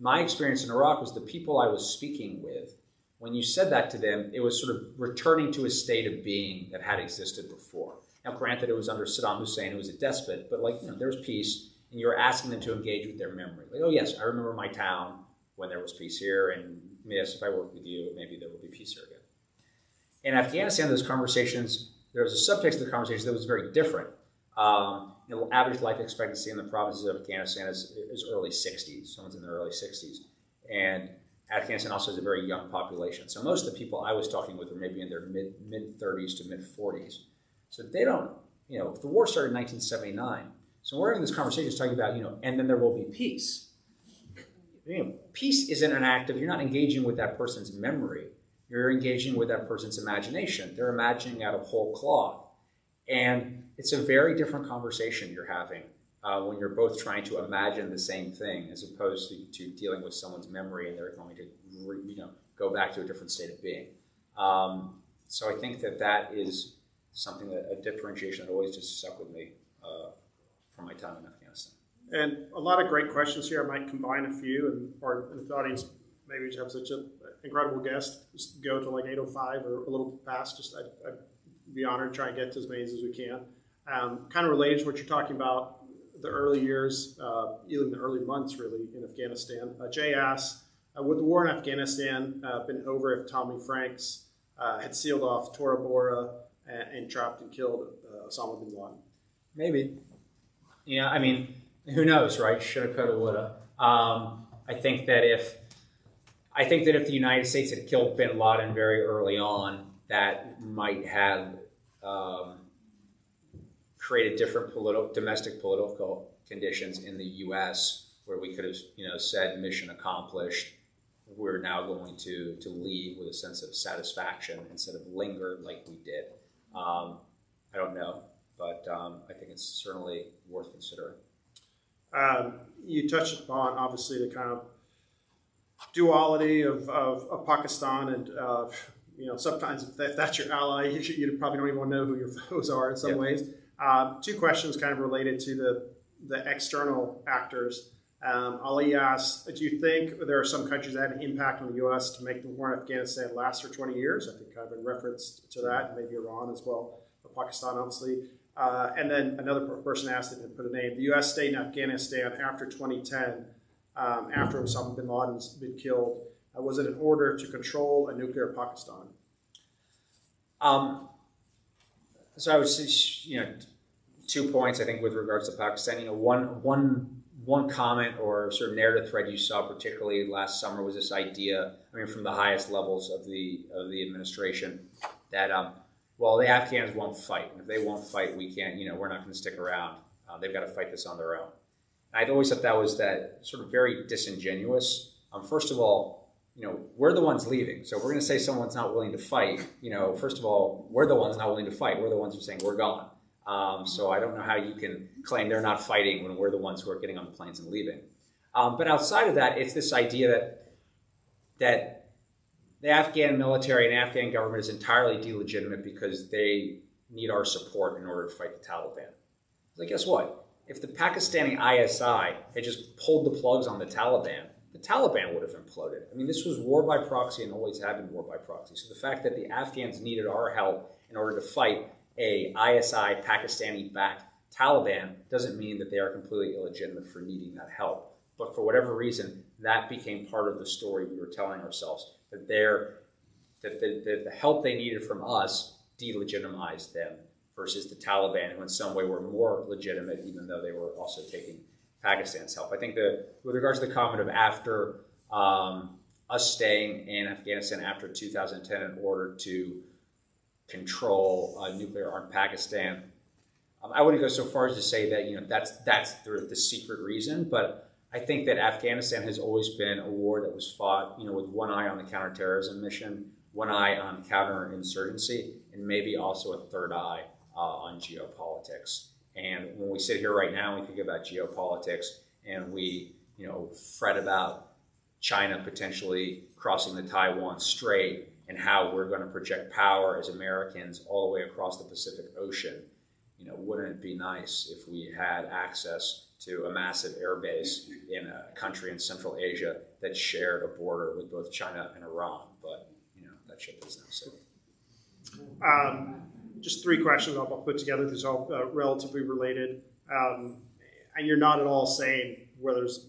My experience in Iraq was the people I was speaking with, when you said that to them, it was sort of returning to a state of being that had existed before. Now, granted, it was under Saddam Hussein, who was a despot, but, like, you know, there was peace, and you were asking them to engage with their memory. Like, oh yes, I remember my town when there was peace here, and yes, if I work with you, maybe there will be peace here again. In Afghanistan, those conversations, there was a subtext of the conversation that was very different. You know, average life expectancy in the provinces of Afghanistan is early 60s. Someone's in their early 60s. And Afghanistan also has a very young population. So most of the people I was talking with were maybe in their mid-30s to mid-40s. So they don't, you know, the war started in 1979. So we're having this conversation talking about, you know, and then there will be peace. You know, peace isn't an act of, you're not engaging with that person's memory. You're engaging with that person's imagination. They're imagining out of whole cloth. And it's a very different conversation you're having when you're both trying to imagine the same thing, as opposed to dealing with someone's memory and they're going to, you know, go back to a different state of being. So I think that that is something, that a differentiation that always just stuck with me from my time in Afghanistan. And a lot of great questions here. I might combine a few, and or if the audience maybe just have such an incredible guest, just go to like 8:05 or a little past. Just I'd be honored to try and get to as many as we can. Kind of related to what you're talking about, the early years, even the early months really in Afghanistan. Jay asks, would the war in Afghanistan been over if Tommy Franks had sealed off Tora Bora and trapped and killed Osama bin Laden? Maybe. Yeah, I mean, who knows, right? Shoulda, coulda, woulda. I think that if the United States had killed bin Laden very early on, that might have created different domestic political conditions in the U.S. where we could have, you know, said mission accomplished. We're now going to leave with a sense of satisfaction instead of linger like we did. I don't know, but I think it's certainly worth considering. You touched upon, obviously, the kind of duality of Pakistan, and, you know, sometimes if that's your ally, you probably don't even know who your foes are in some ways. Two questions kind of related to the external actors. Ali asks, do you think there are some countries that had an impact on the U.S. to make the war in Afghanistan last for 20 years? I think kind of in reference to that, and maybe Iran as well, but Pakistan, obviously. And then another person asked, and put a name, the U.S. stayed in Afghanistan after 2010, after Osama bin Laden's been killed. Was it an order to control a nuclear Pakistan? So I would say, you know, 2 points, I think, with regards to Pakistan. You know, one comment or sort of narrative thread you saw particularly last summer was this idea, I mean, from the highest levels of the administration, that well, the Afghans won't fight. And if they won't fight, we can't, you know, we're not going to stick around. They've got to fight this on their own. And I'd always thought that was that sort of very disingenuous. First of all, you know, we're the ones leaving. So if we're going to say someone's not willing to fight, you know, first of all, we're the ones not willing to fight. We're the ones who are saying we're gone. So I don't know how you can claim they're not fighting when we're the ones who are getting on the planes and leaving. But outside of that, it's this idea that the Afghan military and Afghan government is entirely delegitimate because they need our support in order to fight the Taliban. So guess what? If the Pakistani ISI had just pulled the plugs on the Taliban would have imploded. I mean, this was war by proxy and always had been war by proxy. So the fact that the Afghans needed our help in order to fight a ISI Pakistani-backed Taliban doesn't mean that they are completely illegitimate for needing that help. But for whatever reason, that became part of the story we were telling ourselves, that the help they needed from us delegitimized them versus the Taliban, who in some way were more legitimate, even though they were also taking Pakistan's help. I think with regards to the comment of after us staying in Afghanistan after 2010 in order to control nuclear-armed Pakistan, I wouldn't go so far as to say that, you know, that's the secret reason, but I think that Afghanistan has always been a war that was fought, you know, with one eye on the counterterrorism mission, one eye on counterinsurgency, and maybe also a third eye on geopolitics. And when we sit here right now, we think about geopolitics, and we, you know, fret about China potentially crossing the Taiwan Strait and how we're going to project power as Americans all the way across the Pacific Ocean. You know, wouldn't it be nice if we had access to a massive airbase in a country in Central Asia that shared a border with both China and Iran? But, you know, that ship is now sailing. Just three questions I'll put together. These are all relatively related. And you're not at all saying, whether it's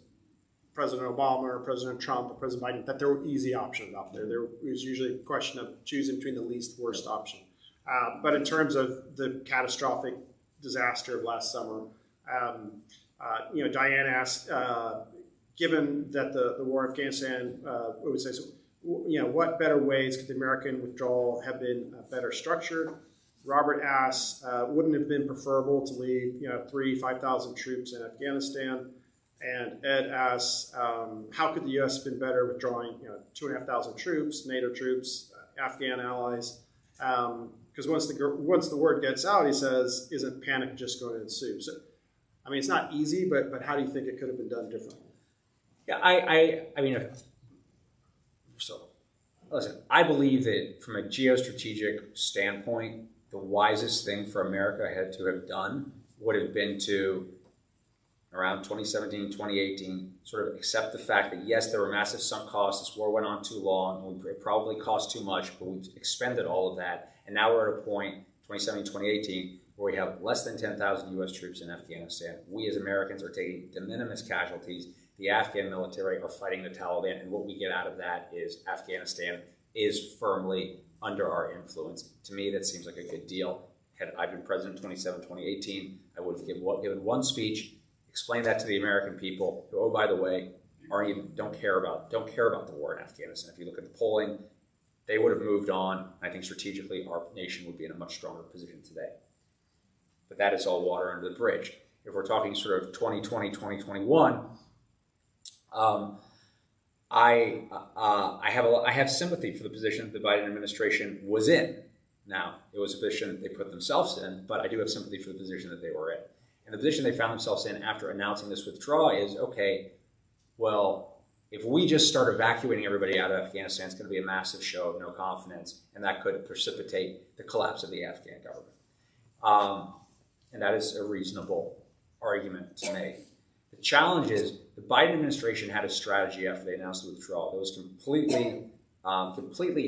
President Obama or President Trump or President Biden, that there were easy options out there. There was usually a question of choosing between the least worst option. But in terms of the catastrophic disaster of last summer, you know, Diane asked, given that the war in Afghanistan, I would say, so, you know, what better ways could the American withdrawal have been better structured? Robert asks, wouldn't it have been preferable to leave, you know, 5,000 troops in Afghanistan? And Ed asks, how could the U.S. have been better withdrawing, you know, 2,500 troops, NATO troops, Afghan allies? Because once the word gets out, he says, isn't panic just going to ensue? So, I mean, it's not easy, but how do you think it could have been done differently? Yeah, I mean, so listen, I believe that from a geostrategic standpoint, the wisest thing for America had to have done would have been to, around 2017, 2018, sort of accept the fact that, yes, there were massive sunk costs, this war went on too long, and it probably cost too much, but we've expended all of that. And now we're at a point, 2017, 2018, where we have less than 10,000 US troops in Afghanistan. We as Americans are taking de minimis casualties. The Afghan military are fighting the Taliban, and what we get out of that is Afghanistan is firmly under our influence. To me, that seems like a good deal. Had I been president 27, 2018, I would have given one speech, explain that to the American people, who, oh, by the way, don't care about the war in Afghanistan. If you look at the polling, they would have moved on. I think strategically our nation would be in a much stronger position today. But that is all water under the bridge. If we're talking sort of 2020, 2021, I have sympathy for the position that the Biden administration was in. Now, it was a position they put themselves in, but I do have sympathy for the position that they were in. And the position they found themselves in after announcing this withdrawal is, okay, well, if we just start evacuating everybody out of Afghanistan, it's going to be a massive show of no confidence, and that could precipitate the collapse of the Afghan government. And that is a reasonable argument to make. The challenge is the Biden administration had a strategy after they announced the withdrawal that was completely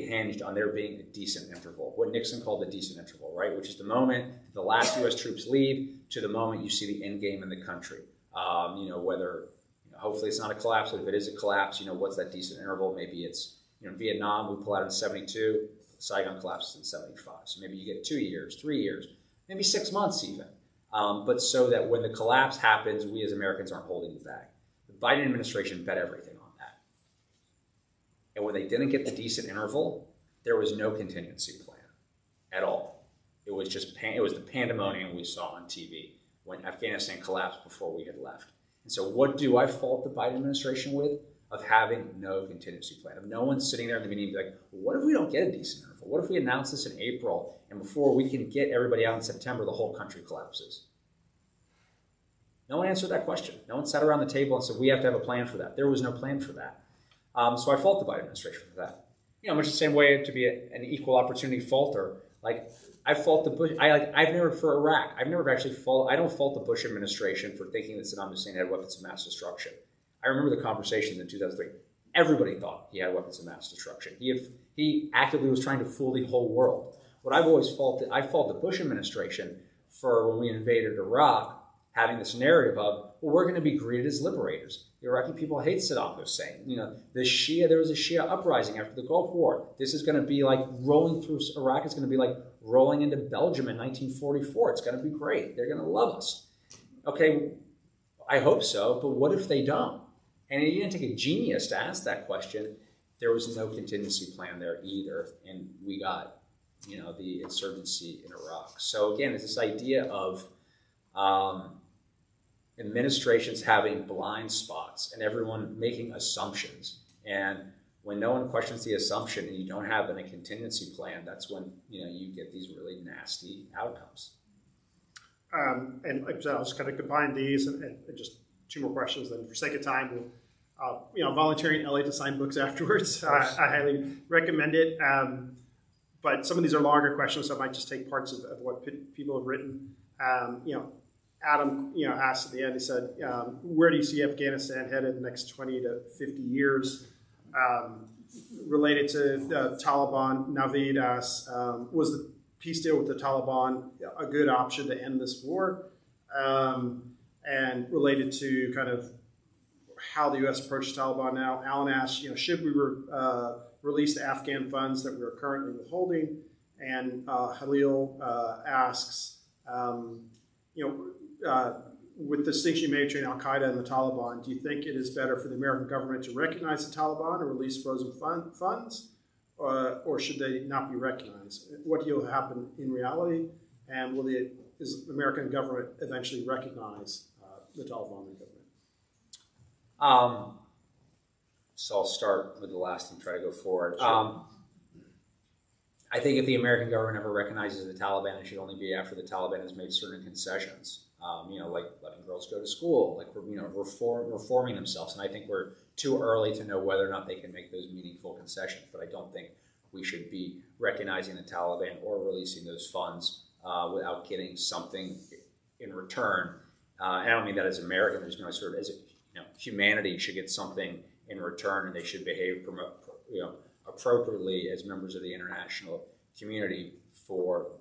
hinged on there being a decent interval, what Nixon called the decent interval, right? Which is the moment the last U.S. troops leave to the moment you see the end game in the country. You know, whether, you know, hopefully it's not a collapse, but if it is a collapse, you know, what's that decent interval? Maybe it's, you know, Vietnam, we pull out in 72, Saigon collapses in 75. So maybe you get 2 years, 3 years, maybe 6 months even. But so that when the collapse happens, we as Americans aren't holding the bag. The Biden administration bet everything. And when they didn't get the decent interval, there was no contingency plan at all. It was just the pandemonium we saw on TV when Afghanistan collapsed before we had left. And so what do I fault the Biden administration with? of having no contingency plan, of no one sitting there in the meeting and be like, well, what if we don't get a decent interval? What if we announce this in April and before we can get everybody out in September, the whole country collapses? No one answered that question. No one sat around the table and said, we have to have a plan for that. There was no plan for that. So I fault the Biden administration for that. You know, much the same way to be an equal opportunity faulter. Like, I fault the Bush, I've never, for Iraq, I've never actually fault, I don't fault the Bush administration for thinking that Saddam Hussein had weapons of mass destruction. I remember the conversations in 2003. Everybody thought he had weapons of mass destruction. He actively was trying to fool the whole world. What I've always faulted, I fault the Bush administration for when we invaded Iraq, having this narrative of, well, we're going to be greeted as liberators. The Iraqi people hate Saddam Hussein. You know, the Shia, there was a Shia uprising after the Gulf War. This is going to be like rolling through Iraq. It's going to be like rolling into Belgium in 1944. It's going to be great. They're going to love us. Okay, I hope so, but what if they don't? And it didn't take a genius to ask that question. There was no contingency plan there either, and we got, you know, the insurgency in Iraq. So again, it's this idea of administrations having blind spots and everyone making assumptions. And when no one questions the assumption and you don't have a contingency plan, that's when, you know, you get these really nasty outcomes. And I'll just kind of combine these and just. Two more questions, then for sake of time, we'll, you know, volunteering in LA to sign books afterwards. I highly recommend it. But some of these are longer questions, so I might just take parts of what people have written. You know, Adam, you know, asked at the end. He said, "Where do you see Afghanistan headed in the next 20 to 50 years?" Related to Taliban, Naveed asks, "Was the peace deal with the Taliban a good option to end this war?" And related to kind of how the U.S. approaches Taliban now, Alan asked, you know, should we release the Afghan funds that we're currently withholding? And Halil asks, you know, with the distinction you made between Al-Qaeda and the Taliban, do you think it is better for the American government to recognize the Taliban and release frozen funds, or should they not be recognized? What will happen in reality, and will the American government eventually recognize the Taliban government? So I'll start with the last and try to go forward. Sure. I think if the American government ever recognizes the Taliban, it should only be after the Taliban has made certain concessions, you know, like letting girls go to school, like, you know, reforming themselves. And I think we're too early to know whether or not they can make those meaningful concessions. But I don't think we should be recognizing the Taliban or releasing those funds without getting something in return. And I don't mean that as American, there's no sort of, as, you know, humanity should get something in return, and they should behave, you know, appropriately as members of the international community for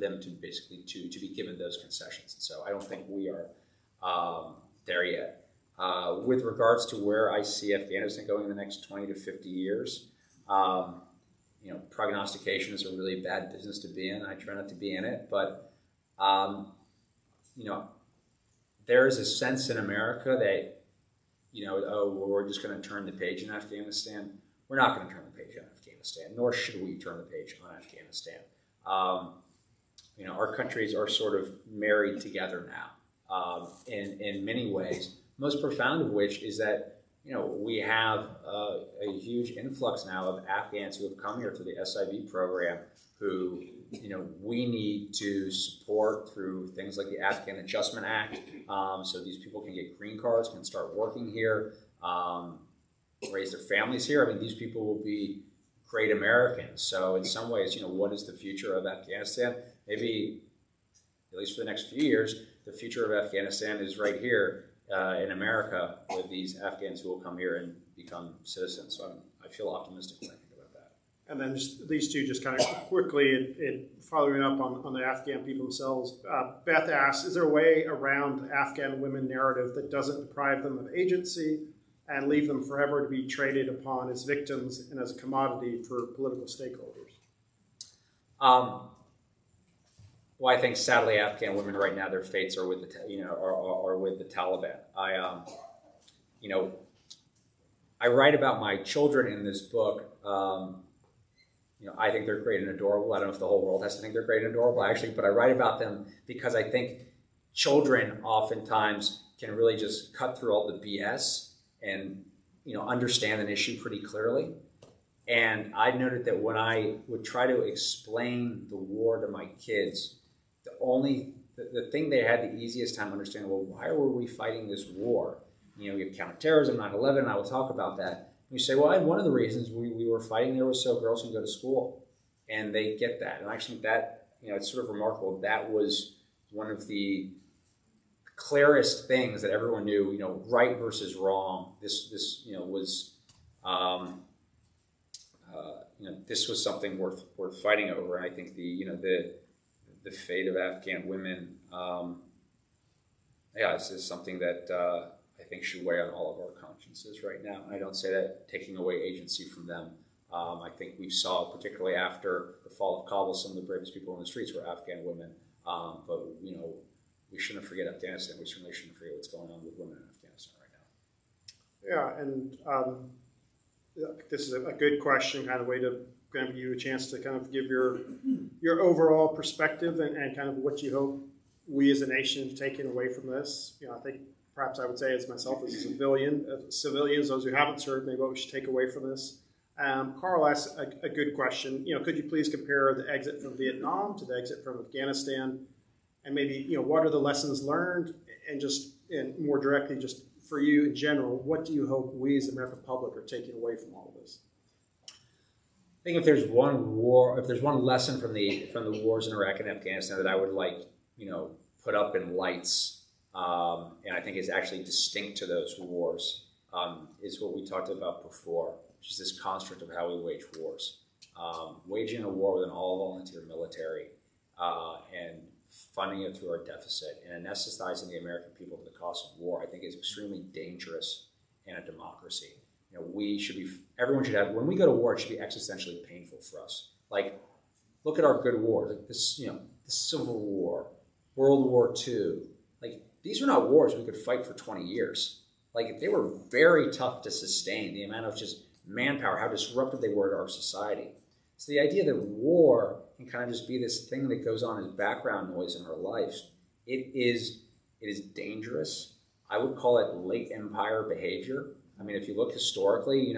them to basically to be given those concessions. And so I don't think we are there yet. With regards to where I see Afghanistan going in the next 20 to 50 years, you know, prognostication is a really bad business to be in. I try not to be in it, but, you know, there is a sense in America that, you know, oh, well, we're just going to turn the page in Afghanistan. We're not going to turn the page on Afghanistan, nor should we turn the page on Afghanistan. You know, our countries are sort of married together now in many ways, most profound of which is that, you know, we have a huge influx now of Afghans who have come here through the SIV program, who, you know, we need to support through things like the Afghan Adjustment Act, so these people can get green cards, can start working here, raise their families here. I mean, these people will be great Americans. So in some ways, you know, what is the future of Afghanistan? Maybe, at least for the next few years, the future of Afghanistan is right here. In America, with these Afghans who will come here and become citizens. So I feel optimistic when I think about that. And then just, these two, just kind of quickly, following up on the Afghan people themselves, Beth asks, is there a way around the Afghan women narrative that doesn't deprive them of agency and leave them forever to be traded upon as victims and as a commodity for political stakeholders? Well, I think sadly, Afghan women right now, their fates are with the, you know, are with the Taliban. I, you know, I write about my children in this book. You know, I think they're great and adorable. I don't know if the whole world has to think they're great and adorable, actually, but I write about them because I think children oftentimes can really just cut through all the BS and understand an issue pretty clearly. And I noted that when I would try to explain the war to my kids, the thing they had the easiest time understanding, well, why were we fighting this war? We have counterterrorism, 9/11, and I will talk about that. And you say, well, one of the reasons we were fighting there was so girls can go to school. And they get that. And I actually think that, it's sort of remarkable. That was one of the clearest things that everyone knew, right versus wrong. This was something worth fighting over. And I think the fate of Afghan women, this is something that I think should weigh on all of our consciences right now. And I don't say that taking away agency from them. I think we saw, particularly after the fall of Kabul, some of the bravest people in the streets were Afghan women. But we shouldn't forget Afghanistan. We certainly shouldn't forget what's going on with women in Afghanistan right now. Yeah, and this is a good question, kind of way to give you a chance to kind of give your overall perspective and kind of what you hope we as a nation have taken away from this. I think perhaps I would say as myself as a civilian, civilians, those who haven't served, maybe what we should take away from this. Carl asked a good question. Could you please compare the exit from Vietnam to the exit from Afghanistan, and maybe what are the lessons learned, and more directly, just for you in general, what do you hope we as the American public are taking away from all of this? I think if there's one lesson from the wars in Iraq and Afghanistan that I would like, put up in lights, and I think is actually distinct to those wars, is what we talked about before, which is this construct of how we wage wars. Waging a war with an all-volunteer military and funding it through our deficit and anesthetizing the American people to the cost of war, I think is extremely dangerous in a democracy. Everyone should have, when we go to war, it should be existentially painful for us. Like, look at our good wars, like this, the Civil War, World War II. Like, these were not wars we could fight for 20 years. Like, they were very tough to sustain, the amount of just manpower, how disruptive they were to our society. So the idea that war can kind of just be this thing that goes on as background noise in our lives, it is dangerous. I would call it late empire behavior. I mean, if you look historically,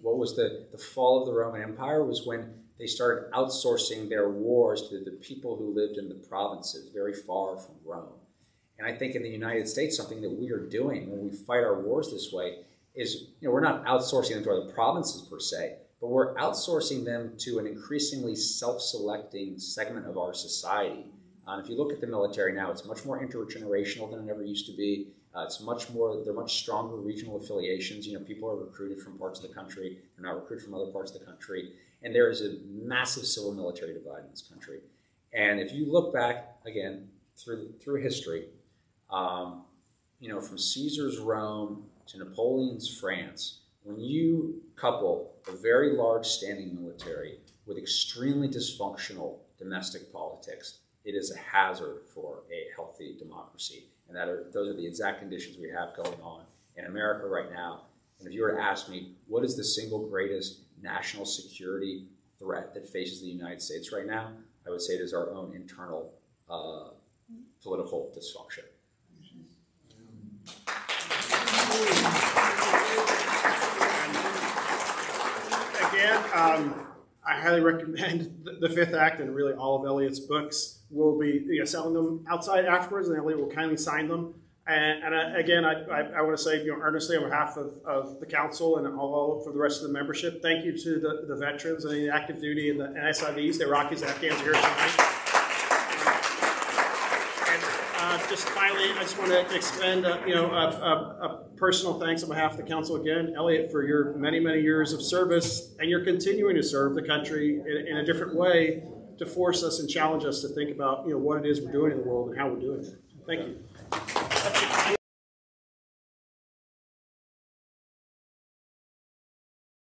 what was the fall of the Roman Empire was when they started outsourcing their wars to the people who lived in the provinces very far from Rome. And I think in the United States, something that we are doing when we fight our wars this way is, we're not outsourcing them to other provinces per se, but we're outsourcing them to an increasingly self-selecting segment of our society. If you look at the military now, it's much more intergenerational than it ever used to be. They're much stronger regional affiliations. People are recruited from parts of the country. They're not recruited from other parts of the country. And there is a massive civil military divide in this country. And if you look back, again, through history, from Caesar's Rome to Napoleon's France, when you couple a very large standing military with extremely dysfunctional domestic politics, it is a hazard for a healthy democracy. And those are the exact conditions we have going on in America right now. And if you were to ask me, what is the single greatest national security threat that faces the United States right now, I would say it is our own internal political dysfunction. Again, I highly recommend The Fifth Act and really all of Elliot's books. We'll be selling them outside afterwards, and Elliot will kindly sign them. And again, I want to say earnestly on behalf of the council and all for the rest of the membership, thank you to the veterans and the active duty and the SIVs, the Iraqis, the Afghans here tonight. Just finally, I just want to extend a personal thanks on behalf of the council again, Elliot, for your many, many years of service, and you're continuing to serve the country in a different way to force us and challenge us to think about what it is we're doing in the world and how we're doing it. Thank you.